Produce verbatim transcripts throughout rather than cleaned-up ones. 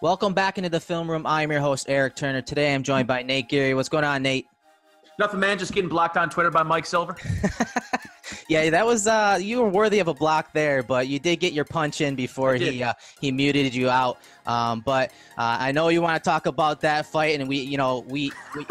Welcome back into the film room. I am your host, Eric Turner. Today I'm joined by Nate Geary. What's going on, Nate? Nothing, man. Just getting blocked on Twitter by Mike Silver. Yeah, that was uh, you were worthy of a block there, but you did get your punch in before he uh, he muted you out. Um, but uh, I know you want to talk about that fight, and we, you know, we, we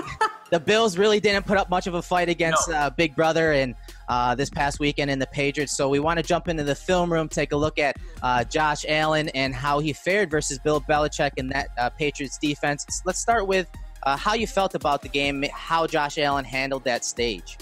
the Bills really didn't put up much of a fight against no. uh, Big Brother and uh, this past weekend in the Patriots. So we want to jump into the film room, take a look at uh, Josh Allen and how he fared versus Bill Belichick and that uh, Patriots defense. Let's start with. Uh, how you felt about the game, how Josh Allen handled that stage.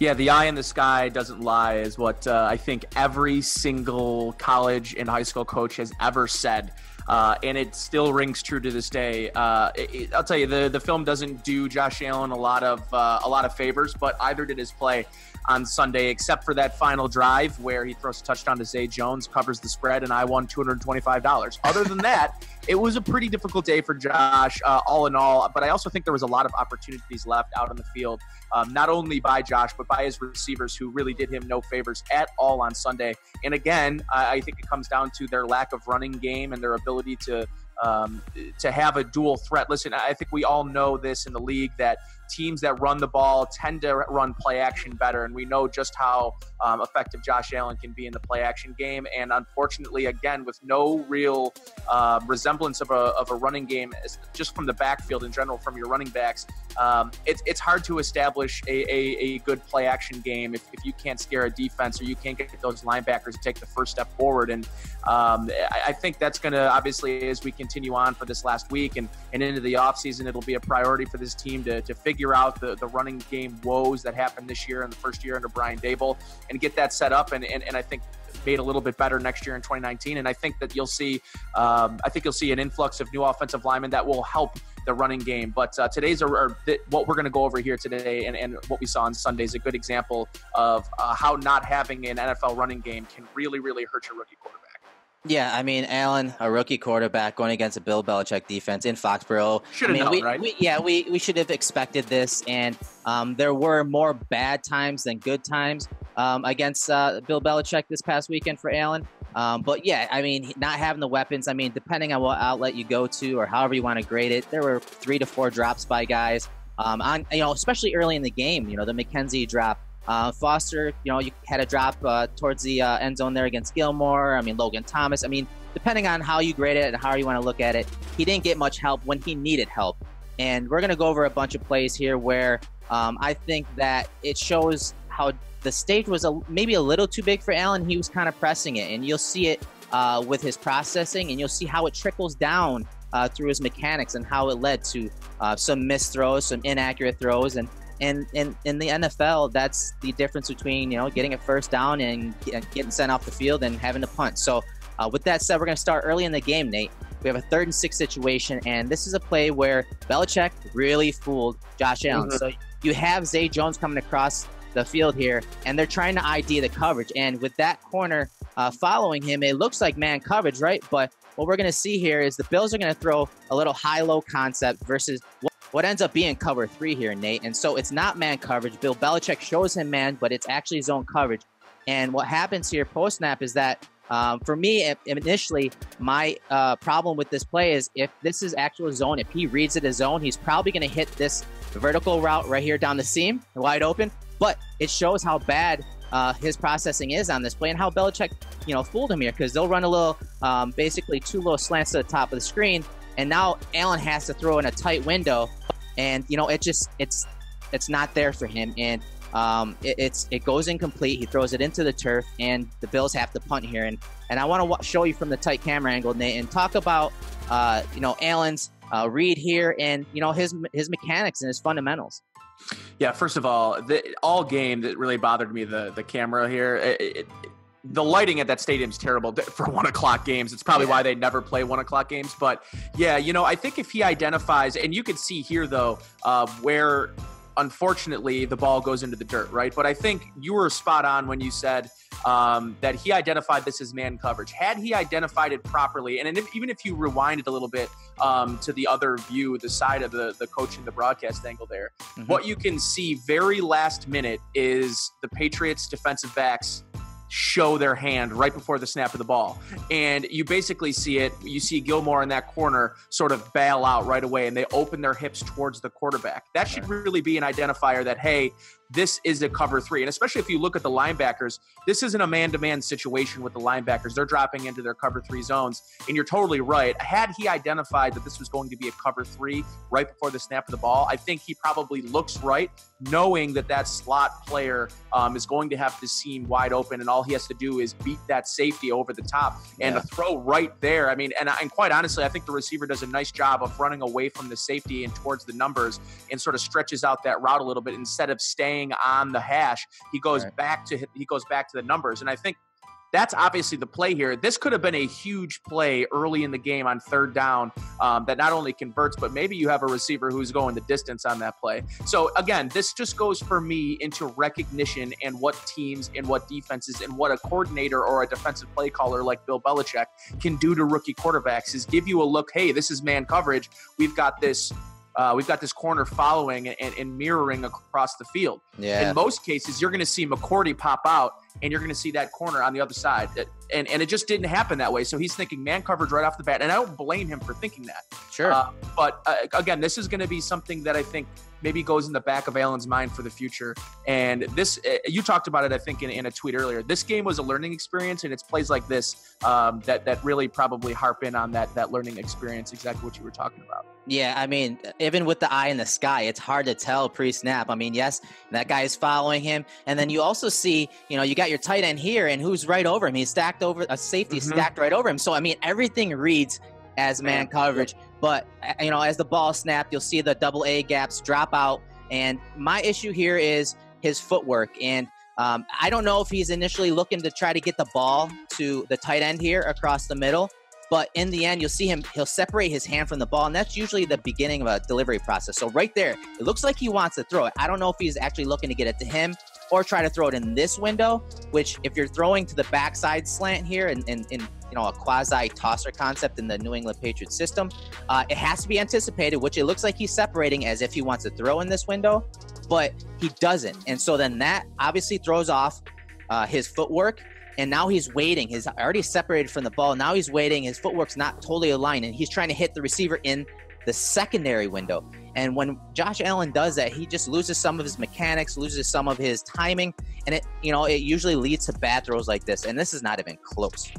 Yeah, the eye in the sky doesn't lie is what uh, I think every single college and high school coach has ever said. Uh, and it still rings true to this day. Uh, it, it, I'll tell you, the, the film doesn't do Josh Allen a lot of uh, a lot of favors, but either did his play on Sunday, except for that final drive where he throws a touchdown to Zay Jones, covers the spread, and I won two hundred twenty-five dollars. Other than that, it was a pretty difficult day for Josh, uh, all in all. But I also think there was a lot of opportunities left out on the field, um, not only by Josh, but by his receivers, who really did him no favors at all on Sunday. And again, I, I think it comes down to their lack of running game and their ability to um, to have a dual threat. Listen, I think we all know this in the league that teams that run the ball tend to run play action better, and we know just how um, effective Josh Allen can be in the play action game. And unfortunately, again, with no real uh, resemblance of a, of a running game, just from the backfield in general, from your running backs, um, it's it's hard to establish a, a, a good play action game if, if you can't scare a defense or you can't get those linebackers to take the first step forward. And um, I, I think that's going to, obviously, as we continue on for this last week and, and into the offseason, it'll be a priority for this team to, to figure out the, the running game woes that happened this year in the first year under Brian Daboll and get that set up. And, and, and I think made a little bit better next year in twenty nineteen. And I think that you'll see, um, I think you'll see an influx of new offensive linemen that will help the running game. But uh, today's a, or th what we're going to go over here today and, and what we saw on Sunday is a good example of uh, how not having an N F L running game can really, really hurt your rookie quarterback. Yeah, I mean, Allen, a rookie quarterback, going against a Bill Belichick defense in Foxborough. Should have I mean, known, we, right? We, yeah, we, we should have expected this, and um, there were more bad times than good times um, against uh, Bill Belichick this past weekend for Allen. Um, but, yeah, I mean, not having the weapons, I mean, depending on what outlet you go to or however you want to grade it, there were three to four drops by guys, um, on you know, especially early in the game, you know, the McKenzie drop. Uh, Foster, you know, you had a drop uh, towards the uh, end zone there against Gilmore. I mean, Logan Thomas. I mean, depending on how you grade it and how you want to look at it, he didn't get much help when he needed help. And we're going to go over a bunch of plays here where um, I think that it shows how the stage was a, maybe a little too big for Allen. He was kind of pressing it, and you'll see it uh, with his processing, and you'll see how it trickles down uh, through his mechanics and how it led to uh, some missed throws, some inaccurate throws, and And in, in the N F L, that's the difference between, you know, getting a first down and getting sent off the field and having to punt. So uh, with that said, we're going to start early in the game, Nate. We have a third and six situation, and this is a play where Belichick really fooled Josh Allen. Mm-hmm. So you have Zay Jones coming across the field here, and they're trying to I D the coverage. And with that corner uh, following him, it looks like man coverage, right? But what we're going to see here is the Bills are going to throw a little high-low concept versus what What ends up being cover three here, Nate. And so it's not man coverage. Bill Belichick shows him man, but it's actually zone coverage. And what happens here post-snap is that, um, for me, initially, my uh, problem with this play is if this is actual zone, if he reads it as zone, he's probably going to hit this vertical route right here down the seam, wide open. But it shows how bad uh, his processing is on this play and how Belichick, you know, fooled him here because they'll run a little, um, basically two little slants to the top of the screen. And now Allen has to throw in a tight window, and you know it just it's it's not there for him, and um, it, it's it goes incomplete. He throws it into the turf, and the Bills have to punt here. and And I want to show you from the tight camera angle, Nate, and talk about uh, you know Allen's uh, read here, and you know his his mechanics and his fundamentals. Yeah, first of all, the, all game that really bothered me the the camera here. It, it, The lighting at that stadium is terrible for one o'clock games. It's probably why they never play one o'clock games. But yeah, you know, I think if he identifies, and you can see here though, uh, where unfortunately the ball goes into the dirt, right? But I think you were spot on when you said um, that he identified this as man coverage. Had he identified it properly, and if, even if you rewind it a little bit um, to the other view, the side of the, the coach and the broadcast angle there, mm-hmm. What you can see very last minute is the Patriots defensive backs show their hand right before the snap of the ball. And you basically see it. You see Gilmore in that corner sort of bail out right away, and they open their hips towards the quarterback. That should really be an identifier that, hey, this is a cover three. And especially if you look at the linebackers, this isn't a man-to-man situation with the linebackers. They're dropping into their cover three zones. And you're totally right. Had he identified that this was going to be a cover three right before the snap of the ball, I think he probably looks right, knowing that that slot player um, is going to have the seam wide open, and all he has to do is beat that safety over the top and yeah. a throw right there. I mean, and, and quite honestly, I think the receiver does a nice job of running away from the safety and towards the numbers and sort of stretches out that route a little bit. Instead of staying on the hash, he goes right. back to he goes back to the numbers, and I think that's obviously the play here. This could have been a huge play early in the game on third down um, that not only converts, but maybe you have a receiver who's going the distance on that play. So again, this just goes for me into recognition and what teams and what defenses and what a coordinator or a defensive play caller like Bill Belichick can do to rookie quarterbacks is give you a look. Hey, this is man coverage. We've got this. Uh, we've got this corner following and, and mirroring across the field. Yeah. In most cases, you're going to see McCourty pop out, and you're going to see that corner on the other side. And, and it just didn't happen that way. So he's thinking man coverage right off the bat. And I don't blame him for thinking that. Sure. Uh, but, uh, again, this is going to be something that I think maybe goes in the back of Allen's mind for the future. And this uh, – you talked about it, I think, in, in a tweet earlier. This game was a learning experience, and it's plays like this um, that, that really probably harp in on that, that learning experience, exactly what you were talking about. Yeah, I mean, even with the eye in the sky, it's hard to tell pre-snap. I mean, yes, that guy is following him. And then you also see, you know, you got your tight end here, and who's right over him? He's stacked over – a safety mm-hmm. stacked right over him. So, I mean, everything reads as man coverage. But, you know, as the ball snapped, you'll see the double A gaps drop out. And my issue here is his footwork. And um, I don't know if he's initially looking to try to get the ball to the tight end here across the middle. But in the end, you'll see him, he'll separate his hand from the ball, and that's usually the beginning of a delivery process. So right there, it looks like he wants to throw it. I don't know if he's actually looking to get it to him or try to throw it in this window, which if you're throwing to the backside slant here and, and, and you know, a quasi-tosser concept in the New England Patriots system, uh, it has to be anticipated, which it looks like he's separating as if he wants to throw in this window, but he doesn't. And so then that obviously throws off uh, his footwork. And now he's waiting. He's already separated from the ball. Now he's waiting. His footwork's not totally aligned, and he's trying to hit the receiver in the secondary window. And when Josh Allen does that, he just loses some of his mechanics, loses some of his timing, and it, you know, it usually leads to bad throws like this. And this is not even close.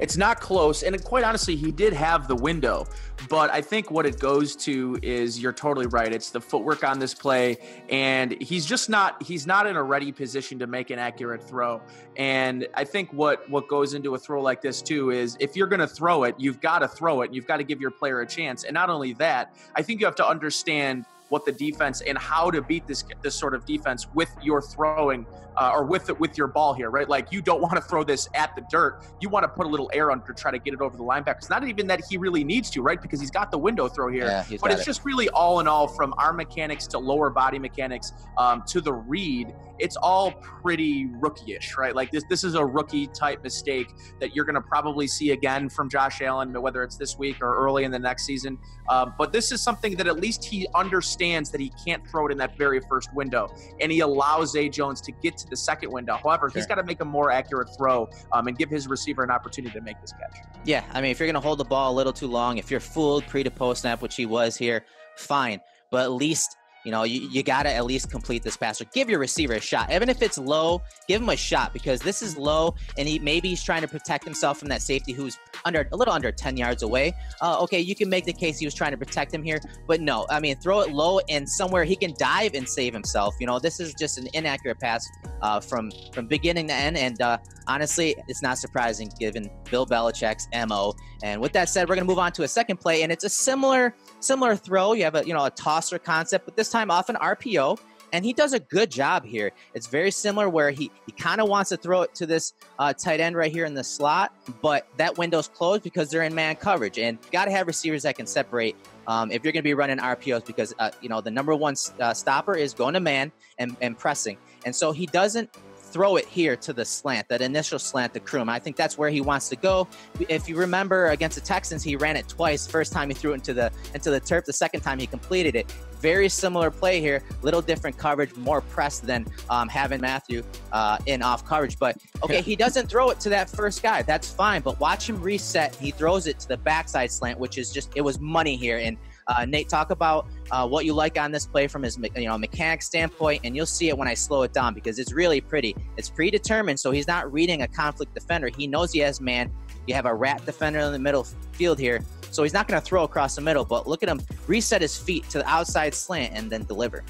It's not close, and quite honestly, he did have the window, but I think what it goes to is you're totally right. It's the footwork on this play, and he's just not he's not in a ready position to make an accurate throw. And I think what, what goes into a throw like this, too, is if you're going to throw it, you've got to throw it, and you've got to give your player a chance. And not only that, I think you have to understand what the defense and how to beat this this sort of defense with your throwing uh, or with with your ball here, right? Like, you don't want to throw this at the dirt. You want to put a little air under to try to get it over the linebacker. It's not even that he really needs to, right? Because he's got the window throw here. Yeah, but it's it. just really all in all, from our mechanics to lower body mechanics um, to the read, it's all pretty rookie-ish, right? Like, this this is a rookie-type mistake that you're going to probably see again from Josh Allen, whether it's this week or early in the next season. Uh, but this is something that at least he understands, that he can't throw it in that very first window, and he allows Zay Jones to get to the second window. However, sure. he's got to make a more accurate throw um, and give his receiver an opportunity to make this catch. Yeah, I mean, if you're going to hold the ball a little too long, if you're fooled pre to post snap, which he was here, fine. But at least, you know, you, you got to at least complete this pass or give your receiver a shot. Even if it's low, give him a shot, because this is low, and he maybe he's trying to protect himself from that safety who's under a little under ten yards away. Uh, okay, you can make the case he was trying to protect him here, but no, I mean, throw it low and somewhere he can dive and save himself. You know, this is just an inaccurate pass uh, from, from beginning to end, and uh, honestly, it's not surprising given Bill Belichick's M O. And with that said, we're going to move on to a second play, and it's a similar similar throw. You have a, you know, a tosser concept, but this time off an R P O, and he does a good job here. It's very similar where he, he kind of wants to throw it to this uh, tight end right here in the slot, but that window's closed because they're in man coverage, and you got to have receivers that can separate um, if you're going to be running R P Os, because uh, you know the number one uh, stopper is going to man and, and pressing. And so he doesn't throw it here to the slant, that initial slant to Kroom. I think that's where he wants to go. If you remember against the Texans, he ran it twice. First time he threw it into the into the turf. The second time he completed it. Very similar play here. Little different coverage, more press than um, having Matthew uh, in off coverage. But, okay, yeah. He doesn't throw it to that first guy. That's fine. But watch him reset. He throws it to the backside slant, which is just, it was money here. And uh, Nate, talk about uh, what you like on this play from his, you know, mechanic standpoint. And you'll see it when I slow it down because it's really pretty. It's predetermined, so he's not reading a conflict defender. He knows he has man. You have a rat defender in the middle field here. So he's not going to throw across the middle, but look at him reset his feet to the outside slant and then deliver.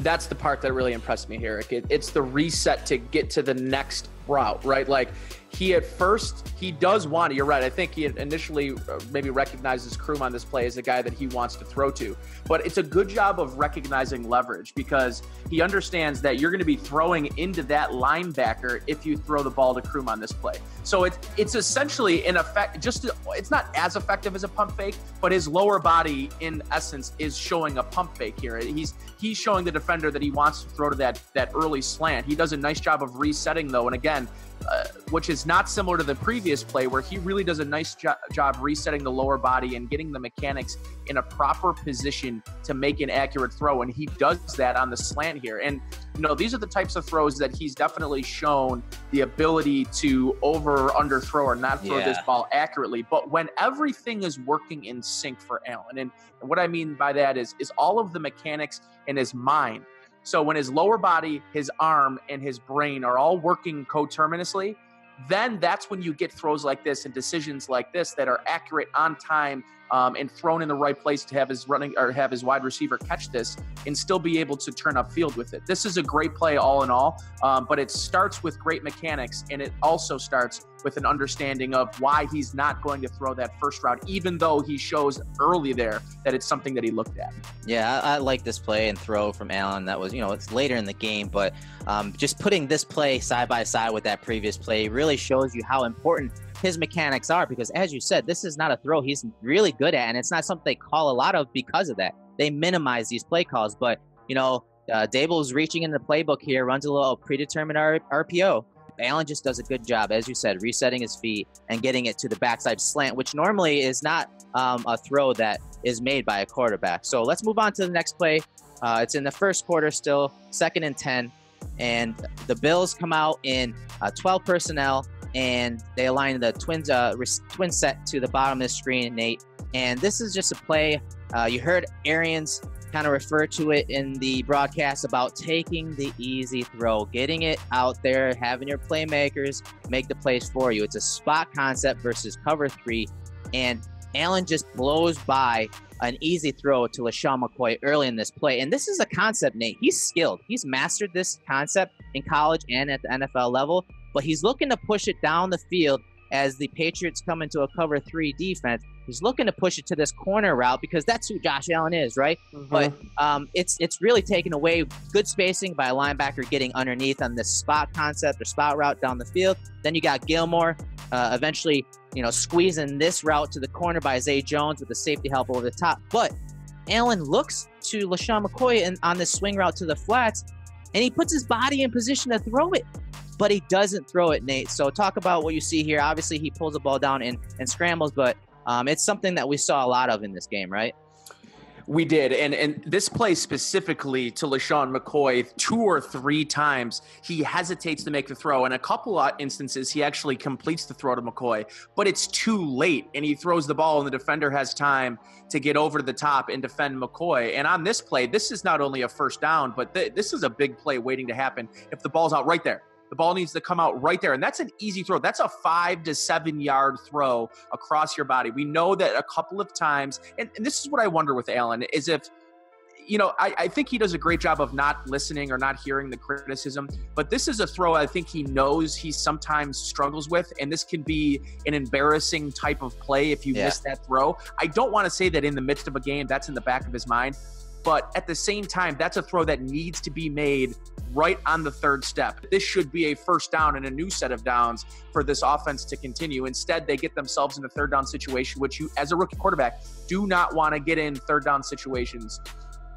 That's the part that really impressed me here. It, it's the reset to get to the next route, right? Like he at first, he does want it. You're right. I think he initially maybe recognizes Kroom on this play as the guy that he wants to throw to. But it's a good job of recognizing leverage because he understands that you're going to be throwing into that linebacker if you throw the ball to Kroom on this play. So it's, it's essentially in effect, just it's not as effective as a pump fake, but his lower body in essence is showing a pump fake here. He's he's showing the defender that he wants to throw to that, that early slant. He does a nice job of resetting though. And again, Uh, which is not similar to the previous play where he really does a nice jo job resetting the lower body and getting the mechanics in a proper position to make an accurate throw. And he does that on the slant here. And, you know, these are the types of throws that he's definitely shown the ability to over, under throw or not throw yeah. this ball accurately. But when everything is working in sync for Allen, and what I mean by that is, is all of the mechanics in his mind. So when his lower body, his arm, and his brain are all working coterminously, then that's when you get throws like this and decisions like this that are accurate on time um, and thrown in the right place to have his running or have his wide receiver catch this and still be able to turn upfield with it. This is a great play all in all, um, but it starts with great mechanics, and it also starts with an understanding of why he's not going to throw that first route, even though he shows early there that it's something that he looked at. Yeah, I, I like this play and throw from Allen. That was, you know, it's later in the game, but um, just putting this play side by side with that previous play really shows you how important his mechanics are because, as you said, this is not a throw he's really good at, and it's not something they call a lot of because of that. They minimize these play calls, but, you know, uh, Daboll's reaching in the playbook here, runs a little predetermined R P O. Allen just does a good job, as you said, resetting his feet and getting it to the backside slant, which normally is not um, a throw that is made by a quarterback. So let's move on to the next play. Uh, it's in the first quarter still, second and ten, and the Bills come out in uh, twelve personnel, and they align the twins, uh, twin set to the bottom of the screen, Nate. And this is just a play. Uh, you heard Arians kind of refer to it in the broadcast about taking the easy throw, getting it out there, having your playmakers make the plays for you. It's a spot concept versus cover three, and Allen just blows by an easy throw to LeSean McCoy early in this play. And this is a concept, Nate. He's skilled. He's mastered this concept in college and at the N F L level, but he's looking to push it down the field as the Patriots come into a cover three defense. He's looking to push it to this corner route because that's who Josh Allen is, right? Mm-hmm. But um, it's it's really taken away good spacing by a linebacker getting underneath on this spot concept or spot route down the field. Then you got Gilmore uh, eventually, you know, squeezing this route to the corner by Zay Jones with the safety help over the top. But Allen looks to LeSean McCoy in, on this swing route to the flats, and he puts his body in position to throw it. But he doesn't throw it, Nate. So talk about what you see here. Obviously, he pulls the ball down and, and scrambles, but Um, it's something that we saw a lot of in this game, right? We did. And and this play specifically to LeSean McCoy, two or three times, he hesitates to make the throw. In a couple of instances, he actually completes the throw to McCoy, but it's too late. And he throws the ball and the defender has time to get over to the top and defend McCoy. And on this play, this is not only a first down, but th this is a big play waiting to happen if the ball's out right there. The ball needs to come out right there. And that's an easy throw. That's a five to seven yard throw across your body. We know that a couple of times, and, and this is what I wonder with Allen is if, you know, I, I think he does a great job of not listening or not hearing the criticism, but this is a throw I think he knows he sometimes struggles with. And this can be an embarrassing type of play if you yeah. miss that throw. I don't want to say that in the midst of a game, that's in the back of his mind. But at the same time, that's a throw that needs to be made right on the third step. This should be a first down and a new set of downs for this offense to continue. Instead, they get themselves in a third down situation, which you, as a rookie quarterback, do not want to get in third down situations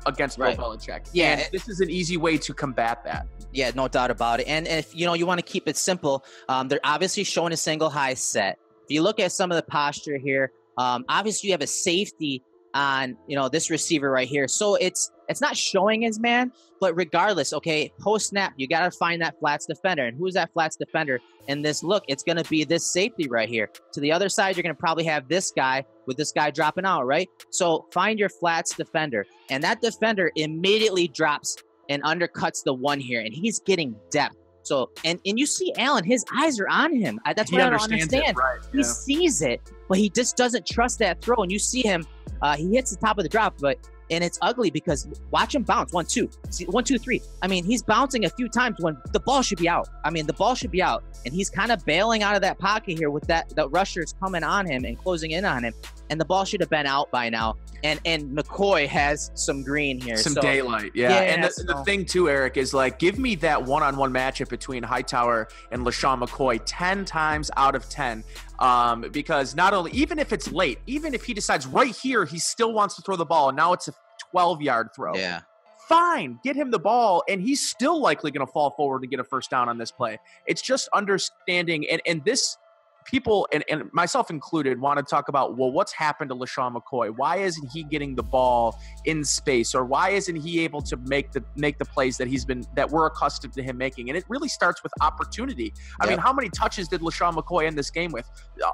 against right. Bill Belichick. Yeah, and this is an easy way to combat that. Yeah, no doubt about it. And if, you know, you want to keep it simple, um, they're obviously showing a single high set. If you look at some of the posture here, um, obviously you have a safety on, you know, this receiver right here. So it's it's not showing his man, but regardless, okay, post-snap, you got to find that flats defender. And who's that flats defender in this look? It's going to be this safety right here. To the other side, you're going to probably have this guy with this guy dropping out, right? So find your flats defender. And that defender immediately drops and undercuts the one here, and he's getting depth. So, and, and you see Allen, his eyes are on him. That's what I don't understand. It, right, he yeah. sees it, but he just doesn't trust that throw. And you see him, uh, he hits the top of the drop, but, and it's ugly because watch him bounce. One, two, see, one, two, three. I mean, he's bouncing a few times when the ball should be out. I mean, the ball should be out. And he's kind of bailing out of that pocket here with that, the rushers coming on him and closing in on him. And the ball should have been out by now. And and McCoy has some green here. Some so. daylight, yeah. yeah and the, so. the thing, too, Eric, is, like, give me that one-on-one matchup between Hightower and LeSean McCoy ten times out of ten. Um, because not only – even if it's late, even if he decides right here he still wants to throw the ball, and now it's a twelve-yard throw. Yeah. Fine, get him the ball, and he's still likely going to fall forward and get a first down on this play. It's just understanding – and and this – people, and, and myself included, want to talk about, well, what's happened to LeSean McCoy? Why isn't he getting the ball in space? Or why isn't he able to make the make the plays that he's been that we're accustomed to him making? And it really starts with opportunity. I yep. mean, how many touches did LeSean McCoy end this game with?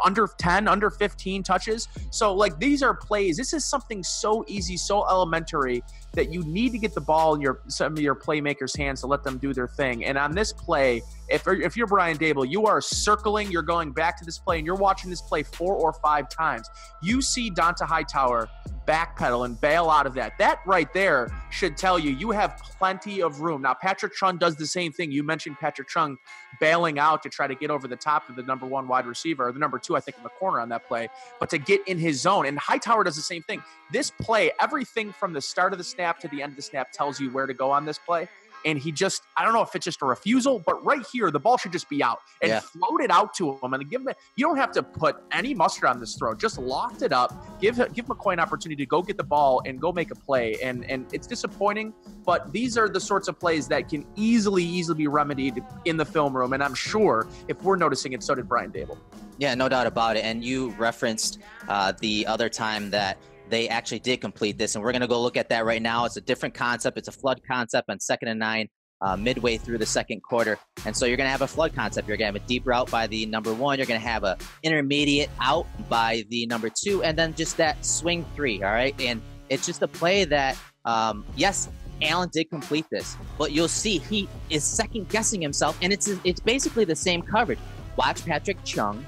Under ten, under fifteen touches? So, like, these are plays. This is something so easy, so elementary, that you need to get the ball in your some of your playmakers' hands to let them do their thing. And on this play, if, if you're Brian Daboll, you are circling, you're going back to this play, and you're watching this play four or five times. You see Dont'a Hightower backpedal and bail out of that. That right there should tell you you have plenty of room. Now, Patrick Chung does the same thing. You mentioned Patrick Chung bailing out to try to get over the top of the number one wide receiver, or the number two, I think, in the corner on that play, but to get in his zone. And Hightower does the same thing. This play, everything from the start of the snap to the end of the snap tells you where to go on this play. And he just, I don't know if it's just a refusal, but right here, the ball should just be out. And yeah. float it out to him and give him a, you don't have to put any mustard on this throw. Just loft it up. Give give McCoy an opportunity to go get the ball and go make a play. And and it's disappointing, but these are the sorts of plays that can easily, easily be remedied in the film room. And I'm sure if we're noticing it, so did Brian Daboll. Yeah, no doubt about it. And you referenced uh, the other time that they actually did complete this, and we're going to go look at that right now. It's a different concept. It's a flood concept on second and nine, uh, midway through the second quarter. And so you're going to have a flood concept. You're going to have a deep route by the number one. You're going to have a intermediate out by the number two, and then just that swing three, all right? And it's just a play that, um, yes, Allen did complete this, but you'll see he is second-guessing himself, and it's, it's basically the same coverage. Watch Patrick Chung.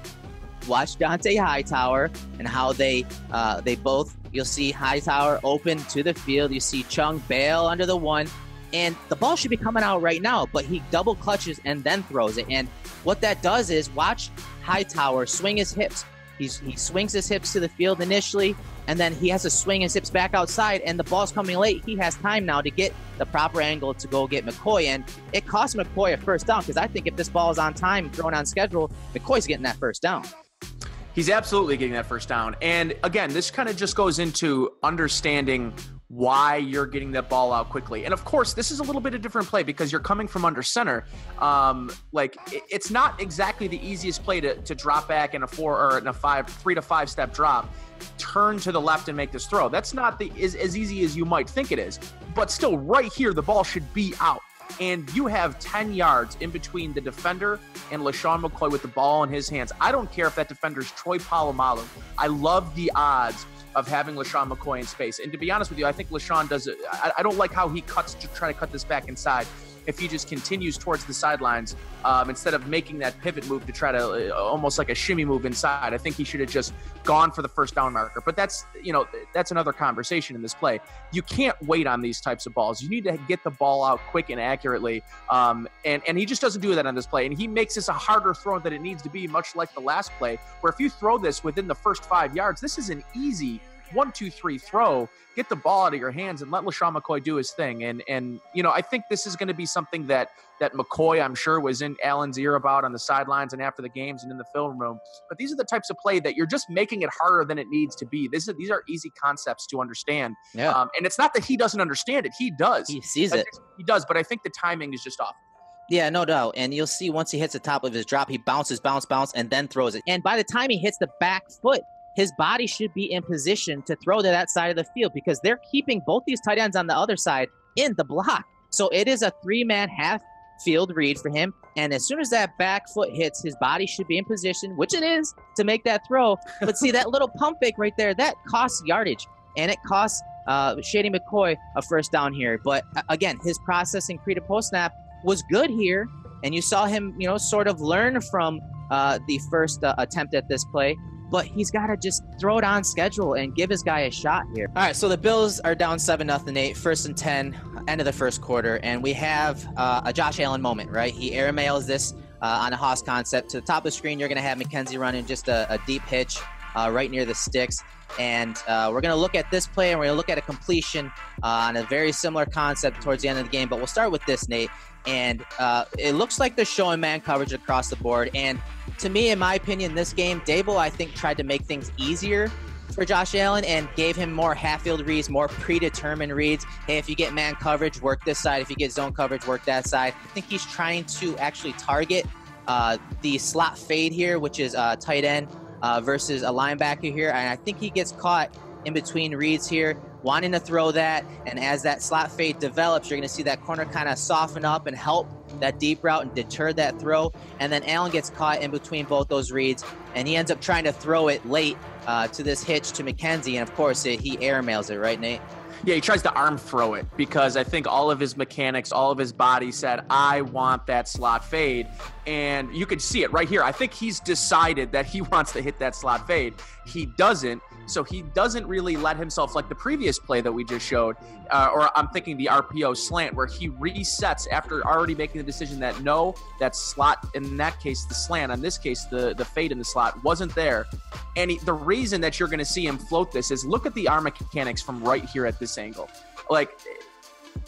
Watch Dont'a Hightower and how they uh, they both, you'll see Hightower open to the field. You see Chung bail under the one, and the ball should be coming out right now, but he double clutches and then throws it. And what that does is watch Hightower swing his hips. He's, he swings his hips to the field initially, and then he has to swing his hips back outside, and the ball's coming late. He has time now to get the proper angle to go get McCoy, and it cost McCoy a first down, because I think if this ball is on time, thrown on schedule, McCoy's getting that first down. He's absolutely getting that first down. And again, this kind of just goes into understanding why you're getting that ball out quickly. And of course, this is a little bit of different play because you're coming from under center. Um, like it's not exactly the easiest play to, to drop back in a four or in a five, three to five step drop, turn to the left and make this throw. That's not the, is as easy as you might think it is, but still right here, the ball should be out. And you have ten yards in between the defender and LeSean McCoy with the ball in his hands. I don't care if that defender's Troy Polamalu. I love the odds of having LeSean McCoy in space. And to be honest with you, I think LeSean does it. I don't like how he cuts to try to cut this back inside. If he just continues towards the sidelines, um, instead of making that pivot move to try to uh, almost like a shimmy move inside, I think he should have just gone for the first down marker. But that's, you know, that's another conversation in this play. You can't wait on these types of balls. You need to get the ball out quick and accurately. Um, and, and he just doesn't do that on this play. And he makes this a harder throw than it needs to be, much like the last play, where if you throw this within the first five yards, this is an easy one, two, three throw, get the ball out of your hands and let LeSean McCoy do his thing. And, and you know, I think this is going to be something that, that McCoy, I'm sure, was in Allen's ear about on the sidelines and after the games and in the film room. But these are the types of play that you're just making it harder than it needs to be. This is, these are easy concepts to understand. Yeah. Um, and it's not that he doesn't understand it. He does. He sees it. He does. But I think the timing is just off. Yeah, no doubt. And you'll see once he hits the top of his drop, he bounces, bounce, bounce, and then throws it. And by the time he hits the back foot, his body should be in position to throw to that side of the field because they're keeping both these tight ends on the other side in the block. So it is a three-man half field read for him. And as soon as that back foot hits, his body should be in position, which it is, to make that throw. But see, that little pump fake right there, that costs yardage. And it costs uh, Shady McCoy a first down here. But again, his processing pre to post snap was good here. And you saw him, you know, sort of learn from uh, the first uh, attempt at this play. But he's got to just throw it on schedule and give his guy a shot here. All right, so the Bills are down seven nothing, eight, first and ten, end of the first quarter. And we have uh, a Josh Allen moment, right? He air mails this uh, on a Hoss concept. To the top of the screen, you're going to have McKenzie running just a, a deep hitch uh, right near the sticks. And uh, we're going to look at this play, and we're going to look at a completion uh, on a very similar concept towards the end of the game. But we'll start with this, Nate. And uh, it looks like they're showing man coverage across the board. And to me, in my opinion, this game, Daboll, I think, tried to make things easier for Josh Allen and gave him more half-field reads, more predetermined reads. Hey, if you get man coverage, work this side. If you get zone coverage, work that side. I think he's trying to actually target uh, the slot fade here, which is uh, tight end uh, versus a linebacker here. And I think he gets caught in between reads here, wanting to throw that. And as that slot fade develops, you're going to see that corner kind of soften up and help that deep route and deter that throw. And then Allen gets caught in between both those reads, and he ends up trying to throw it late uh, to this hitch to McKenzie. And of course, it, he air mails it, right, Nate? Yeah, he tries to arm throw it because I think all of his mechanics, all of his body said, I want that slot fade. And you could see it right here. I think he's decided that he wants to hit that slot fade. He doesn't. So he doesn't really let himself, like the previous play that we just showed, uh, or I'm thinking the R P O slant, where he resets after already making the decision that no, that slot, in that case, the slant, in this case, the, the fade in the slot wasn't there. And he, the reason that you're going to see him float this is look at the arm mechanics from right here at this angle. Like,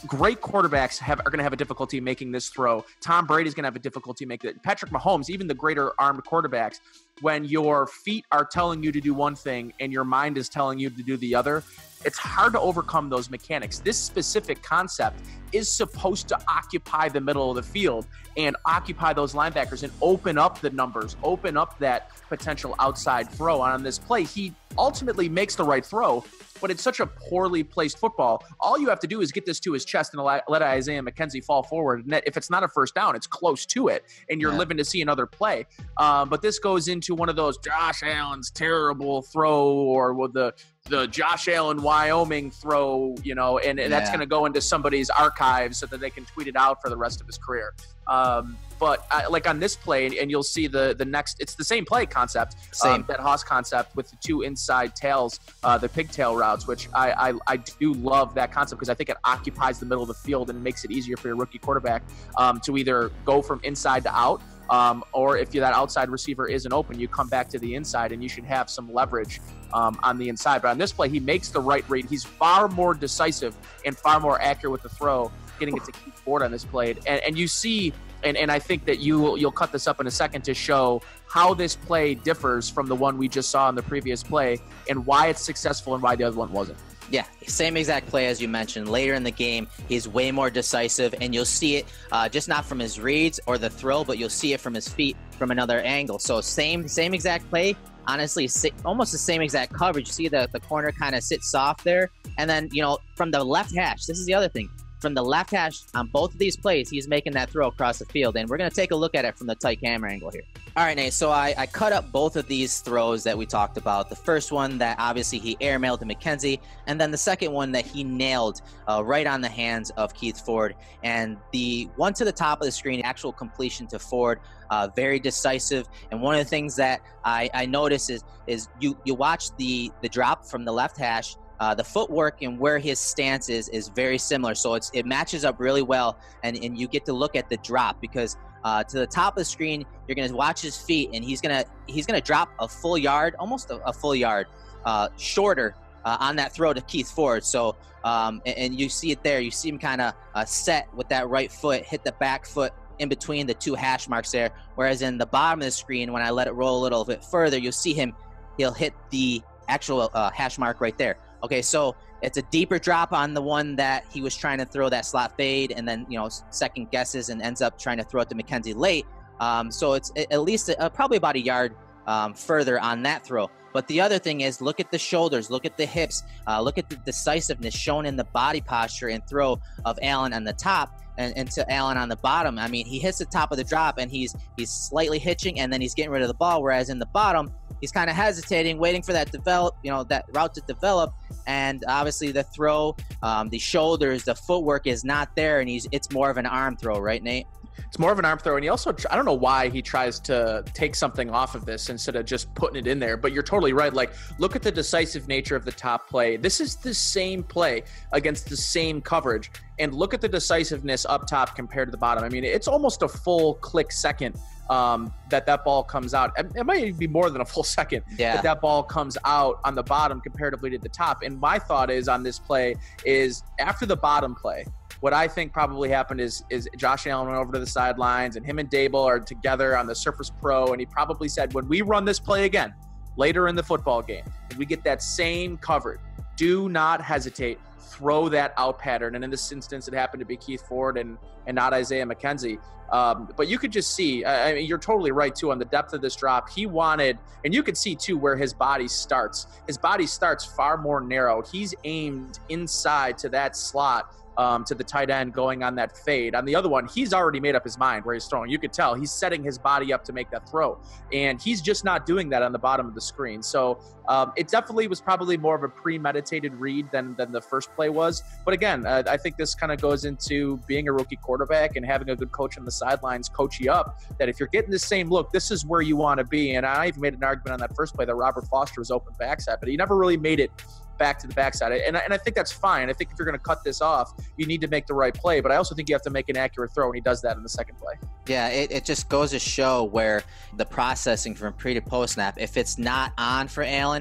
great quarterbacks have, are going to have a difficulty making this throw. Tom Brady's going to have a difficulty making it. Patrick Mahomes, even the greater armed quarterbacks, when your feet are telling you to do one thing and your mind is telling you to do the other, it's hard to overcome those mechanics. This specific concept is supposed to occupy the middle of the field and occupy those linebackers and open up the numbers, open up that potential outside throw. And on this play, he ultimately makes the right throw, but it's such a poorly placed football. All you have to do is get this to his chest and let Isaiah McKenzie fall forward. And if it's not a first down, it's close to it, and you're yeah. living to see another play. Uh, but this goes into one of those Josh Allen's terrible throw, or well, the the Josh Allen Wyoming throw, you know, and, and yeah. that's going to go into somebody's archives so that they can tweet it out for the rest of his career. Um, but I, like on this play, and, and you'll see the the next, it's the same play concept, same um, that Hoss concept with the two inside tails, uh, the pigtail route. Which I, I I do love that concept because I think it occupies the middle of the field and makes it easier for your rookie quarterback um, to either go from inside to out, um, or if you, that outside receiver isn't open, you come back to the inside and you should have some leverage um, on the inside. But on this play, he makes the right read. He's far more decisive and far more accurate with the throw, getting it to Keith Ford on this play. And, and you see, and, and I think that you, you'll cut this up in a second to show how this play differs from the one we just saw in the previous play and why it's successful and why the other one wasn't. Yeah, same exact play as you mentioned. Later in the game, he's way more decisive, and you'll see it uh, just not from his reads or the throw, but you'll see it from his feet from another angle. So same same exact play. Honestly, almost the same exact coverage. You see the, the corner kind of sit soft there. And then, you know, from the left hash, this is the other thing. From the left hash on both of these plays, he's making that throw across the field. And we're going to take a look at it from the tight camera angle here. All right, Nate, so I, I cut up both of these throws that we talked about. The first one that obviously he air mailed to McKenzie, and then the second one that he nailed uh, right on the hands of Keith Ford. And the one to the top of the screen, actual completion to Ford, uh, very decisive. And one of the things that I, I noticed is, is you, you watch the, the drop from the left hash. Uh, the footwork and where his stance is is very similar. So it's, it matches up really well, and, and you get to look at the drop because uh, to the top of the screen, you're going to watch his feet, and he's going to he's gonna drop a full yard, almost a, a full yard, uh, shorter uh, on that throw to Keith Ford. So, um, and, and you see it there. You see him kind of uh, set with that right foot, hit the back foot in between the two hash marks there, whereas in the bottom of the screen, when I let it roll a little bit further, you'll see him, he'll hit the actual uh, hash mark right there. Okay, so it's a deeper drop on the one that he was trying to throw that slot fade, and then, you know, second guesses and ends up trying to throw it to McKenzie late. Um, so it's at least a, probably about a yard um, further on that throw. But the other thing is, look at the shoulders, look at the hips, uh, look at the decisiveness shown in the body posture and throw of Allen on the top and, and to Allen on the bottom. I mean, he hits the top of the drop and he's he's slightly hitching and then he's getting rid of the ball, whereas in the bottom, he's kind of hesitating, waiting for that develop, you know, that route to develop. And obviously the throw, um, the shoulders, the footwork is not there, and he's it's more of an arm throw, right, Nate? It's more of an arm throw, and he also, I don't know why he tries to take something off of this instead of just putting it in there, but you're totally right. Like, look at the decisive nature of the top play. This is the same play against the same coverage, and look at the decisiveness up top compared to the bottom. I mean, it's almost a full click second um, that that ball comes out. It might be more than a full second yeah. that that ball comes out on the bottom comparatively to the top. And my thought is on this play is after the bottom play, what I think probably happened is is Josh Allen went over to the sidelines, and him and Daboll are together on the Surface Pro, and he probably said, when we run this play again later in the football game, if we get that same coverage, do not hesitate. Throw that out pattern. And in this instance, it happened to be Keith Ford and, and not Isaiah McKenzie. Um, but you could just see, I mean, you're totally right, too, on the depth of this drop. He wanted, and you could see, too, where his body starts. His body starts far more narrow. He's aimed inside to that slot, Um, to the tight end going on that fade. On the other one, he's already made up his mind where he's throwing. You could tell he's setting his body up to make that throw, and he's just not doing that on the bottom of the screen. So um, it definitely was probably more of a premeditated read than, than the first play was. But again, uh, I think this kind of goes into being a rookie quarterback and having a good coach on the sidelines coach you up, that if you're getting the same look, this is where you want to be. And I even made an argument on that first play that Robert Foster was open backside, but he never really made it back to the backside. And I, and I think that's fine. I think if you're going to cut this off, you need to make the right play. But I also think you have to make an accurate throw, and he does that in the second play. Yeah, it, it just goes to show where the processing from pre to post snap, if it's not on for Allen,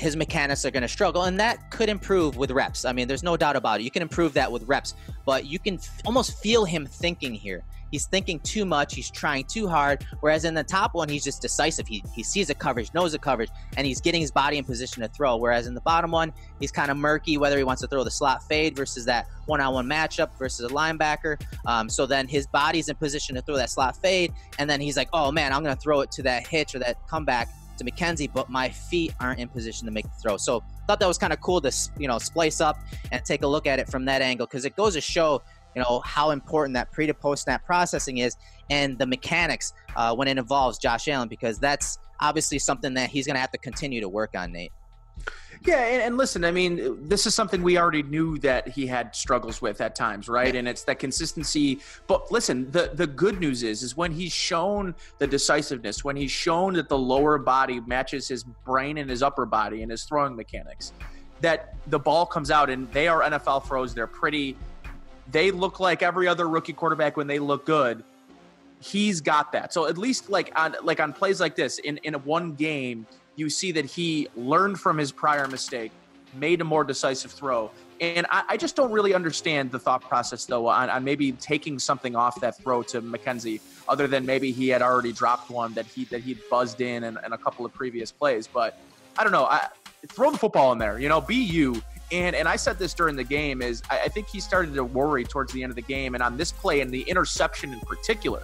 his mechanics are going to struggle, and that could improve with reps. I mean, there's no doubt about it. You can improve that with reps, but you can f- almost feel him thinking here. He's thinking too much. He's trying too hard. Whereas in the top one, he's just decisive. He he sees the coverage, knows the coverage, and he's getting his body in position to throw. Whereas in the bottom one, he's kind of murky whether he wants to throw the slot fade versus that one-on-one matchup versus a linebacker. Um, so then his body's in position to throw that slot fade, and then he's like, oh, man, I'm going to throw it to that hitch or that comeback to McKenzie, but my feet aren't in position to make the throw. So thought that was kind of cool to, you know, splice up and take a look at it from that angle, because it goes to show, you know, how important that pre to post snap processing is, and the mechanics uh, when it involves Josh Allen, because that's obviously something that he's going to have to continue to work on, Nate. Yeah, and, and listen, I mean, this is something we already knew that he had struggles with at times, right? And it's that consistency. But listen, the, the good news is, is when he's shown the decisiveness, when he's shown that the lower body matches his brain and his upper body and his throwing mechanics, that the ball comes out, and they are N F L throws. They're pretty – they look like every other rookie quarterback when they look good. He's got that. So at least like on like on plays like this, in, in one game – you see that he learned from his prior mistake, made a more decisive throw. And I, I just don't really understand the thought process, though, on, on maybe taking something off that throw to McKenzie, other than maybe he had already dropped one that he that he buzzed in in, in a couple of previous plays. But I don't know. I, throw the football in there, you know, be you. And and I said this during the game is I, I think he started to worry towards the end of the game. And on this play and the interception in particular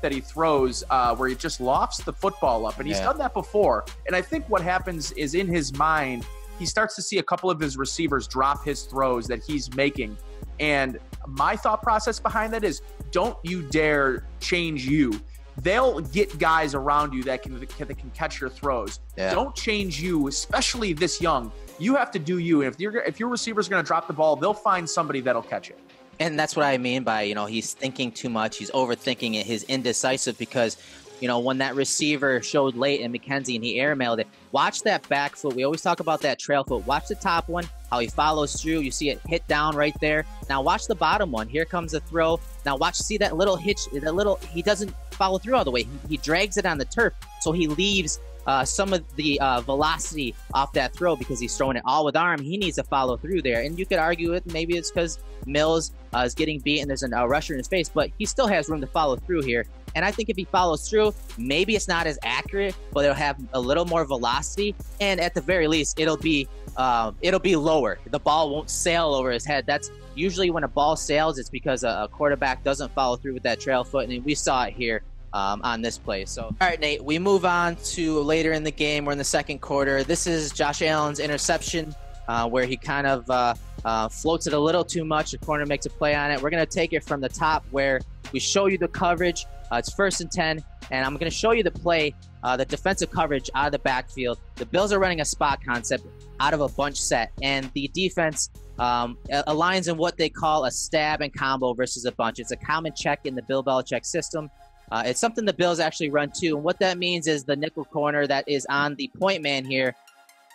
that he throws uh, where he just lofts the football up. And he's yeah. done that before. And I think what happens is in his mind, he starts to see a couple of his receivers drop his throws that he's making. And my thought process behind that is, don't you dare change you. They'll get guys around you that can, that can catch your throws. Yeah. Don't change you, especially this young. You have to do you. And if, you're, if your receiver's going to drop the ball, they'll find somebody that'll catch it. And that's what I mean by, you know, he's thinking too much. He's overthinking it. He's indecisive because, you know, when that receiver showed late in McKenzie and he airmailed it, watch that back foot. We always talk about that trail foot. Watch the top one, how he follows through. You see it hit down right there. Now watch the bottom one. Here comes the throw. Now watch, see that little hitch, that little, he doesn't follow through all the way. He, he drags it on the turf. So he leaves Uh, some of the uh, velocity off that throw because he's throwing it all with arm. He needs to follow through there. And you could argue it, maybe it's because Mills uh, is getting beat and there's a uh, rusher in his face, but he still has room to follow through here. And I think if he follows through, maybe it's not as accurate, but it'll have a little more velocity. And at the very least, it'll be um, it'll be lower. The ball won't sail over his head. That's usually when a ball sails, it's because a, a quarterback doesn't follow through with that trail foot, and we saw it here um, on this play. So, all right, Nate, we move on to later in the game. We're in the second quarter. This is Josh Allen's interception uh, where he kind of uh, uh, floats it a little too much. The corner makes a play on it. We're going to take it from the top where we show you the coverage. Uh, it's first and ten, and I'm going to show you the play, uh, the defensive coverage out of the backfield. The Bills are running a spot concept out of a bunch set, and the defense um, aligns in what they call a stab and combo versus a bunch. It's a common check in the Bill Belichick system. Uh, it's something the Bills actually run too, and what that means is the nickel corner that is on the point man here,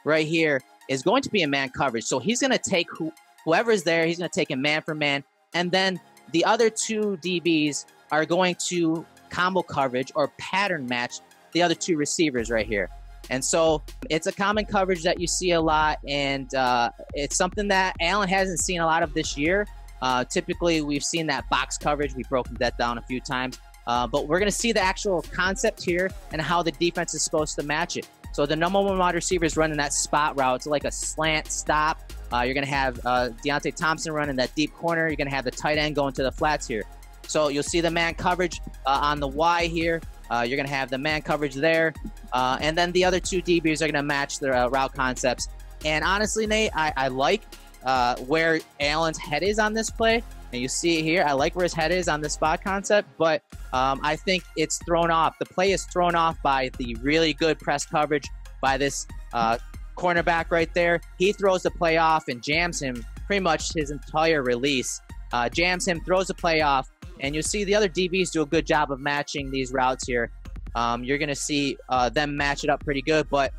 right here, is going to be in man coverage. So he's going to take who, whoever's there, he's going to take him man for man, and then the other two D Bs are going to combo coverage or pattern match the other two receivers right here. And so it's a common coverage that you see a lot, and uh, it's something that Allen hasn't seen a lot of this year. Uh, typically, we've seen that box coverage. We've broken that down a few times. Uh, but we're going to see the actual concept here and how the defense is supposed to match it. So the number one wide receiver is running that spot route. It's like a slant stop. Uh, you're going to have uh, Deonte Thompson running that deep corner. You're going to have the tight end going to the flats here. So you'll see the man coverage uh, on the Y here. Uh, you're going to have the man coverage there. Uh, and then the other two D Bs are going to match their uh, route concepts. And honestly, Nate, I, I like uh, where Allen's head is on this play. And you see it here. I like where his head is on this spot concept. But um, I think it's thrown off. The play is thrown off by the really good press coverage by this uh, cornerback right there. He throws the play off and jams him pretty much his entire release. Uh, jams him, throws the play off. And you'll see the other D Bs do a good job of matching these routes here. Um, you're going to see uh, them match it up pretty good, but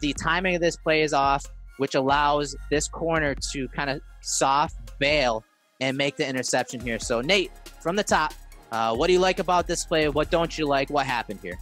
the timing of this play is off, which allows this corner to kind of soft bail and make the interception here. So, Nate, from the top, uh, what do you like about this play? What don't you like? What happened here?